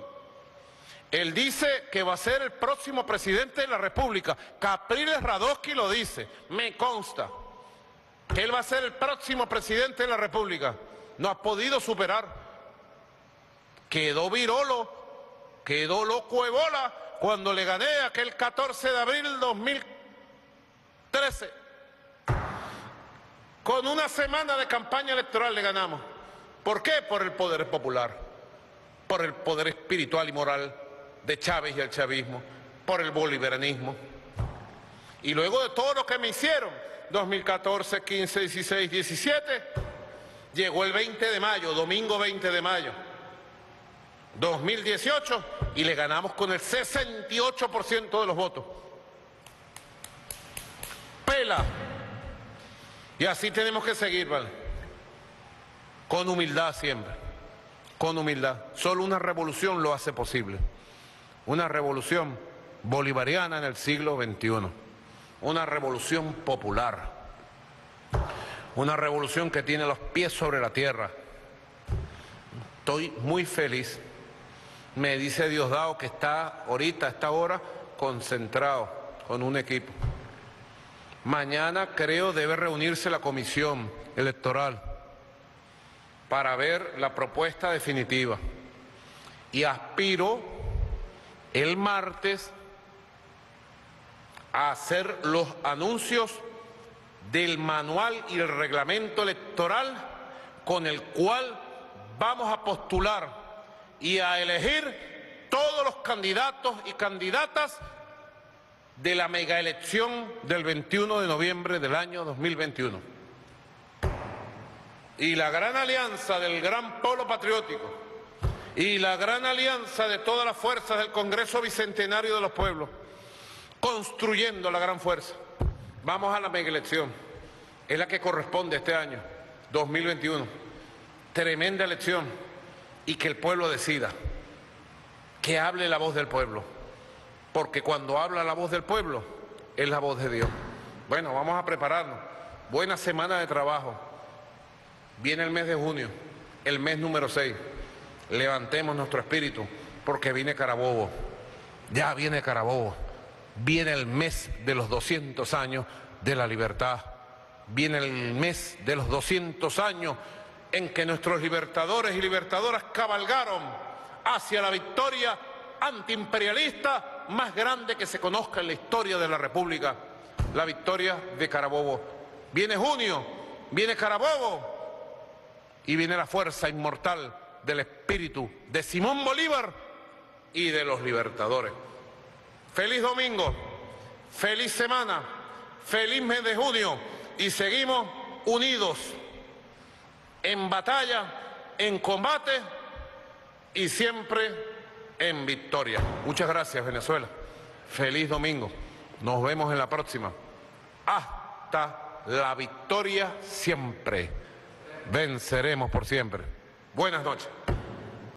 Él dice que va a ser el próximo presidente de la República. Capriles Radoski lo dice, me consta, que él va a ser el próximo presidente de la República. No ha podido superar. Quedó virolo, quedó loco Ebola cuando le gané aquel catorce de abril de dos mil trece. Con una semana de campaña electoral le ganamos. ¿Por qué? Por el poder popular, por el poder espiritual y moral de Chávez y el chavismo, por el bolivarianismo. Y luego de todo lo que me hicieron, dos mil catorce, quince, dieciséis, diecisiete, llegó el veinte de mayo, domingo veinte de mayo, dos mil dieciocho, y le ganamos con el sesenta y ocho por ciento de los votos. Pela. Y así tenemos que seguir, ¿vale? Con humildad siempre, con humildad. Solo una revolución lo hace posible. Una revolución bolivariana en el siglo veintiuno, una revolución popular, una revolución que tiene los pies sobre la tierra. Estoy muy feliz, me dice Diosdado que está ahorita, a esta hora, concentrado con un equipo. Mañana creo debe reunirse la comisión electoral para ver la propuesta definitiva y aspiro el martes a hacer los anuncios del manual y el reglamento electoral con el cual vamos a postular y a elegir todos los candidatos y candidatas de la megaelección del veintiuno de noviembre del año dos mil veintiuno. Y la gran alianza del gran polo patriótico y la gran alianza de todas las fuerzas del Congreso Bicentenario de los Pueblos, construyendo la gran fuerza. Vamos a la megaelección, es la que corresponde este año, dos mil veintiuno. Tremenda elección, y que el pueblo decida, que hable la voz del pueblo, porque cuando habla la voz del pueblo, es la voz de Dios. Bueno, vamos a prepararnos, buena semana de trabajo. Viene el mes de junio, el mes número seis. Levantemos nuestro espíritu, porque viene Carabobo, ya viene Carabobo, viene el mes de los doscientos años de la libertad, viene el mes de los doscientos años en que nuestros libertadores y libertadoras cabalgaron hacia la victoria antiimperialista más grande que se conozca en la historia de la República, la victoria de Carabobo. Viene junio, viene Carabobo y viene la fuerza inmortal del espíritu de Simón Bolívar y de los libertadores. Feliz domingo, feliz semana, feliz mes de junio, y seguimos unidos en batalla, en combate y siempre en victoria. Muchas gracias, Venezuela. Feliz domingo. Nos vemos en la próxima. Hasta la victoria siempre. Venceremos por siempre. Buenas noches.